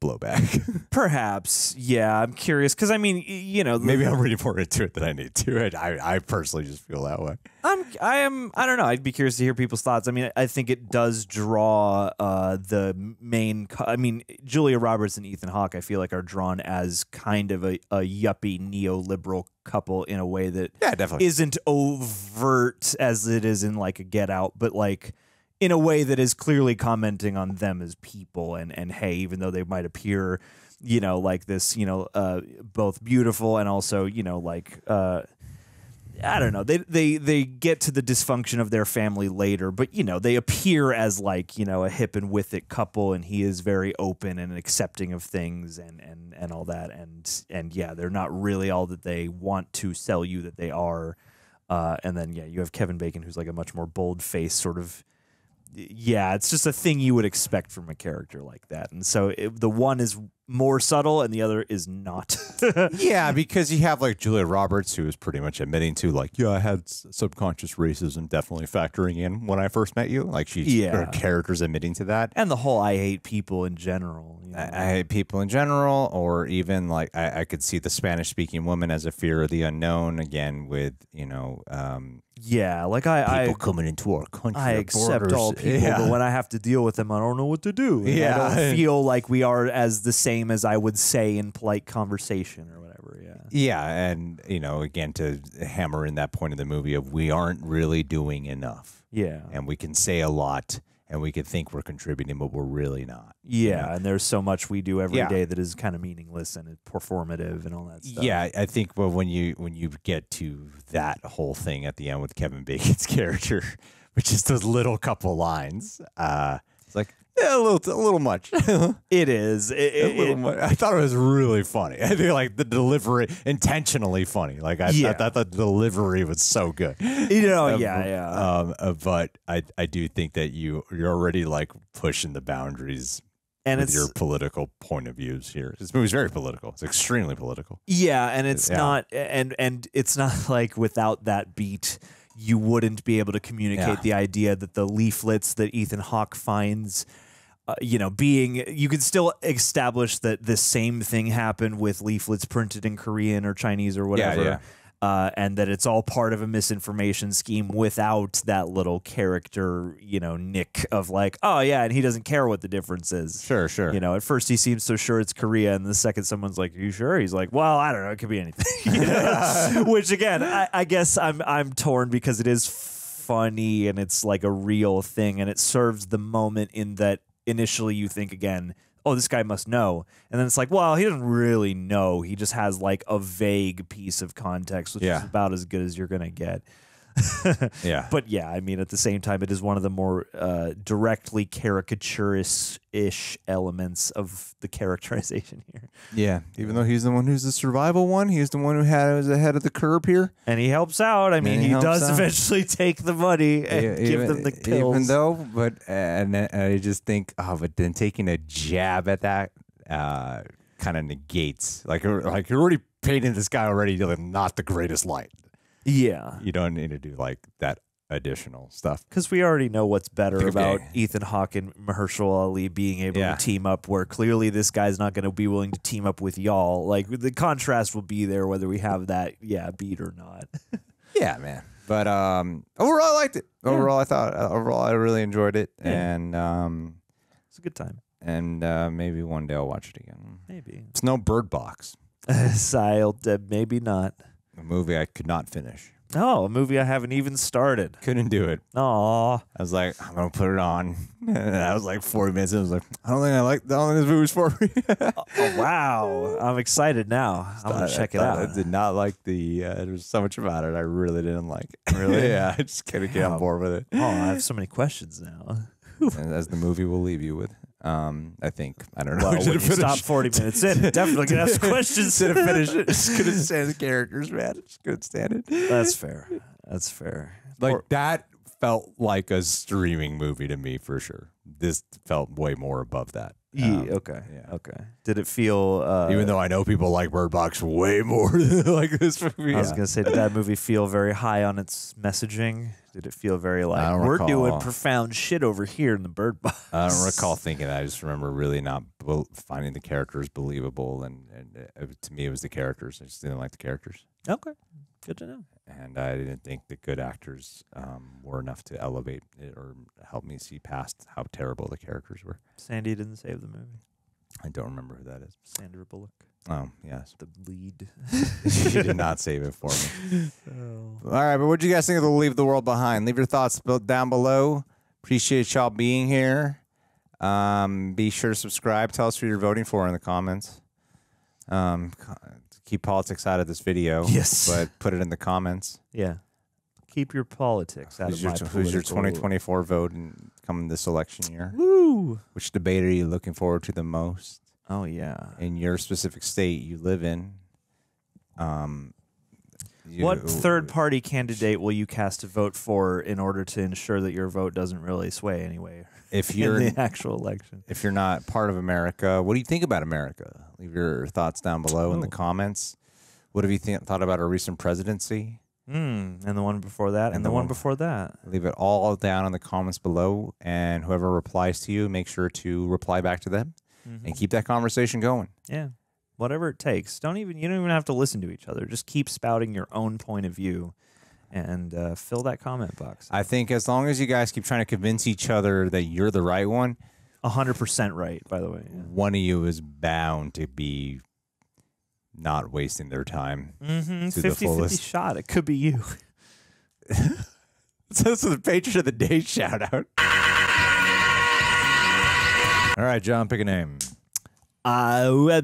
blowback. Perhaps. Yeah, I'm curious, because I mean, you know, maybe I'm reading more into it than I need to. I, I personally just feel that way. I'm I am I don't know. I'd be curious to hear people's thoughts. I mean, I think it does draw uh, the main I mean, Julia Roberts and Ethan Hawke, I feel like, are drawn as kind of a, a yuppie neoliberal couple in a way that yeah, definitely. Isn't overt as it is in like a Get Out, but like in a way that is clearly commenting on them as people, and and hey, even though they might appear, you know, like this, you know, uh, both beautiful and also, you know, like uh, I don't know. They they they get to the dysfunction of their family later, but you know, they appear as like, you know, a hip and with it couple, and he is very open and accepting of things and and and all that, and and yeah, they're not really all that they want to sell you that they are. Uh, and then yeah, you have Kevin Bacon, who's like a much more bold-faced sort of. Yeah, it's just a thing you would expect from a character like that. And so it, the one is more subtle and the other is not. Yeah, because you have like Julia Roberts, who is pretty much admitting to like, yeah, I had subconscious racism definitely factoring in when I first met you. Like she's, yeah. Her character's admitting to that. And the whole I hate people in general. You know? I, I hate people in general, or even like I, I could see the Spanish-speaking woman as a fear of the unknown again with, you know... Um, Yeah, like I, people I, coming into our country. I accept borders. all people, yeah. But when I have to deal with them, I don't know what to do. Yeah, I don't feel like we are as the same as I would say in polite conversation or whatever. Yeah, yeah, and you know, again, to hammer in that point of the movie of we aren't really doing enough. Yeah, and we can say a lot. And we could think we're contributing, but we're really not. Yeah, you know? And there's so much we do every yeah. day that is kind of meaningless and performative and all that stuff. Yeah, I think well, when you when you get to that whole thing at the end with Kevin Bacon's character, which is those little couple lines, uh, it's like, yeah, a little, a little much. It is. It, it, a little it, much. I thought it was really funny. I think like the delivery, intentionally funny. Like I, yeah. I, thought, I thought the delivery was so good. You know, um, yeah, yeah. Um, uh, but I, I do think that you, you're already like pushing the boundaries. And with it's your political point of views here. This movie's very political. It's extremely political. Yeah, and it's yeah. not, and and it's not like without that beat, you wouldn't be able to communicate yeah. the idea that the leaflets that Ethan Hawke finds. Uh, you know, being you could still establish that the same thing happened with leaflets printed in Korean or Chinese or whatever, yeah, yeah. Uh, and that it's all part of a misinformation scheme without that little character, you know, nick of like, oh yeah, and he doesn't care what the difference is. Sure, sure. You know, at first he seems so sure it's Korea, and the second someone's like, "Are you sure?" He's like, "Well, I don't know, it could be anything." You know? Which again, I, I guess I'm I'm torn because it is funny and it's like a real thing and it serves the moment in that. Initially you think again, oh, this guy must know. And then it's like, well, he doesn't really know. He just has like a vague piece of context, which yeah. is about as good as you're going to get. Yeah. But yeah, I mean, at the same time, it is one of the more uh, directly caricaturous-ish elements of the characterization here. Yeah. Even though he's the one who's the survival one, he's the one who had, was ahead of the curve here. And he helps out. I mean, he, he does out. eventually take the money and even, give them the pills. Even though, but and I just think, oh, but then taking a jab at that uh, kind of negates. Like, like you're already painting this guy already not the greatest light. Yeah. You don't need to do like that additional stuff. Because we already know what's better okay. about Ethan Hawke and Mahershala Ali being able yeah. to team up, where clearly this guy's not going to be willing to team up with y'all. Like the contrast will be there whether we have that yeah beat or not. Yeah, man. But um, overall, I liked it. Overall, yeah. I thought uh, overall I really enjoyed it, yeah. and um, it's a good time. And uh, maybe one day I'll watch it again. Maybe it's no Bird Box. I'll uh, maybe not. A movie I could not finish. Oh, a movie I haven't even started. Couldn't do it. Aw. I was like, I'm going to put it on. And I was like forty minutes. And I was like, I don't think I like, I don't think this movie's for me. Oh, wow. I'm excited now. I'm going to check it out. I did not like the, uh, there was so much about it I really didn't like. Really? Yeah. I just couldn't get on board with it. Oh, I have so many questions now. And as the movie will leave you with. Um, I think I don't know. Well, we stop forty minutes in. Definitely gonna ask questions. Should have finished it. Just couldn't stand the characters, man. Just couldn't stand it. That's fair. That's fair. Like or, that felt like a streaming movie to me for sure. This felt way more above that. Um, yeah, okay. Yeah. Okay. Did it feel? Uh, Even though I know people like Bird Box way more than like this movie. I was yeah. gonna say, did that movie feel very high on its messaging? Did it feel very like we're recall. doing profound shit over here in the Bird Box? I don't recall thinking that. I just remember really not finding the characters believable, and, and it, to me, it was the characters. I just didn't like the characters. Okay, good to know. And I didn't think the good actors um, were enough to elevate it or help me see past how terrible the characters were. Sandy didn't save the movie. I don't remember who that is. Sandra Bullock. Oh, yes. The lead. She did not save it for me. Oh. All right, but what do you guys think of the Leave the World Behind? Leave your thoughts down below. Appreciate y'all being here. Um, be sure to subscribe. Tell us who you're voting for in the comments. Um, keep politics out of this video. Yes. But put it in the comments. Yeah. Keep your politics out who's of my politics. Who's your twenty twenty-four vote in coming this election year? Woo! Which debate are you looking forward to the most? Oh, yeah. In your specific state you live in. Um, you, what third-party candidate will you cast a vote for in order to ensure that your vote doesn't really sway anyway if you're, in the actual election? If you're not part of America, what do you think about America? Leave your thoughts down below oh. in the comments. What have you th thought about our recent presidency? Mm, and the one before that, and, and the, the one, one before that. Leave it all down in the comments below, and whoever replies to you, make sure to reply back to them, mm-hmm. and keep that conversation going. Yeah, whatever it takes. Don't even you don't even have to listen to each other. Just keep spouting your own point of view, and uh, fill that comment box. I think as long as you guys keep trying to convince each other that you're the right one, a hundred percent right. By the way, yeah. one of you is bound to be. Not wasting their time mm-hmm. to the fullest. fifty fifty shot. It could be you. So this is the Patron of the Day shout out. All right, John, pick a name. Uh,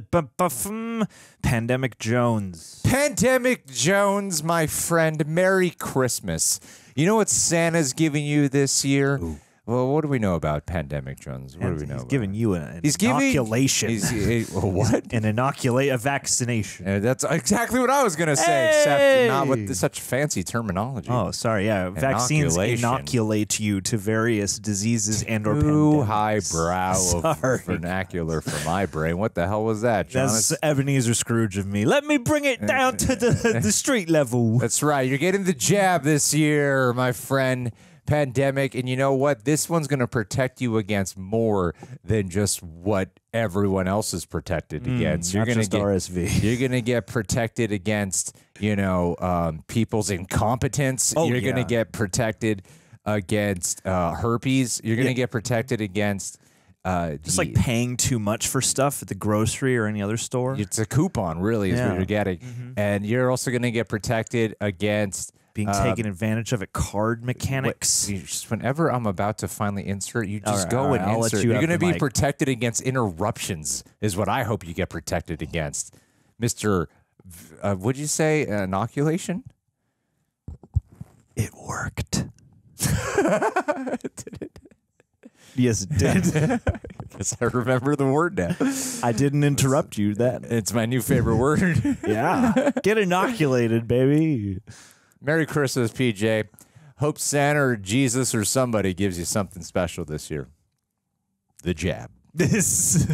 Pandemic Jones. Pandemic Jones, my friend. Merry Christmas. You know what Santa's giving you this year? Ooh. Well, what do we know about Pandemic Jones? What and do we know? He's about? giving you an he's inoculation. Giving, he's, a, what? An inoculate, a vaccination. Uh, that's exactly what I was going to say, hey! except not with such fancy terminology. Oh, sorry. Yeah, vaccines inoculate you to various diseases and/or pandemics. Too highbrow of vernacular for my brain. What the hell was that, John? That's Ebenezer Scrooge of me. Let me bring it down to the the street level. That's right. You're getting the jab this year, my friend. Pandemic, and you know what? This one's going to protect you against more than just what everyone else is protected mm, against. You're going to get R S V. You're going to get protected against, you know, um, people's incompetence. Oh, you're yeah. going to get protected against uh, herpes. You're going to yeah. get protected against. Uh, just the, like paying too much for stuff at the grocery or any other store. It's a coupon, really, is yeah. what you're getting, mm-hmm. and you're also going to get protected against. Being taken um, advantage of at card mechanics. What, just whenever I'm about to finally insert, you just right, go right, and I'll insert. You You're going to be mic. protected against interruptions is what I hope you get protected against. Mister, uh, would you say inoculation? It worked. Did it? Yes, it did. Because I remember the word now. I didn't interrupt you then. It's my new favorite word. Yeah. Get inoculated, baby. Merry Christmas, P J. Hope Santa or Jesus or somebody gives you something special this year. The jab. This.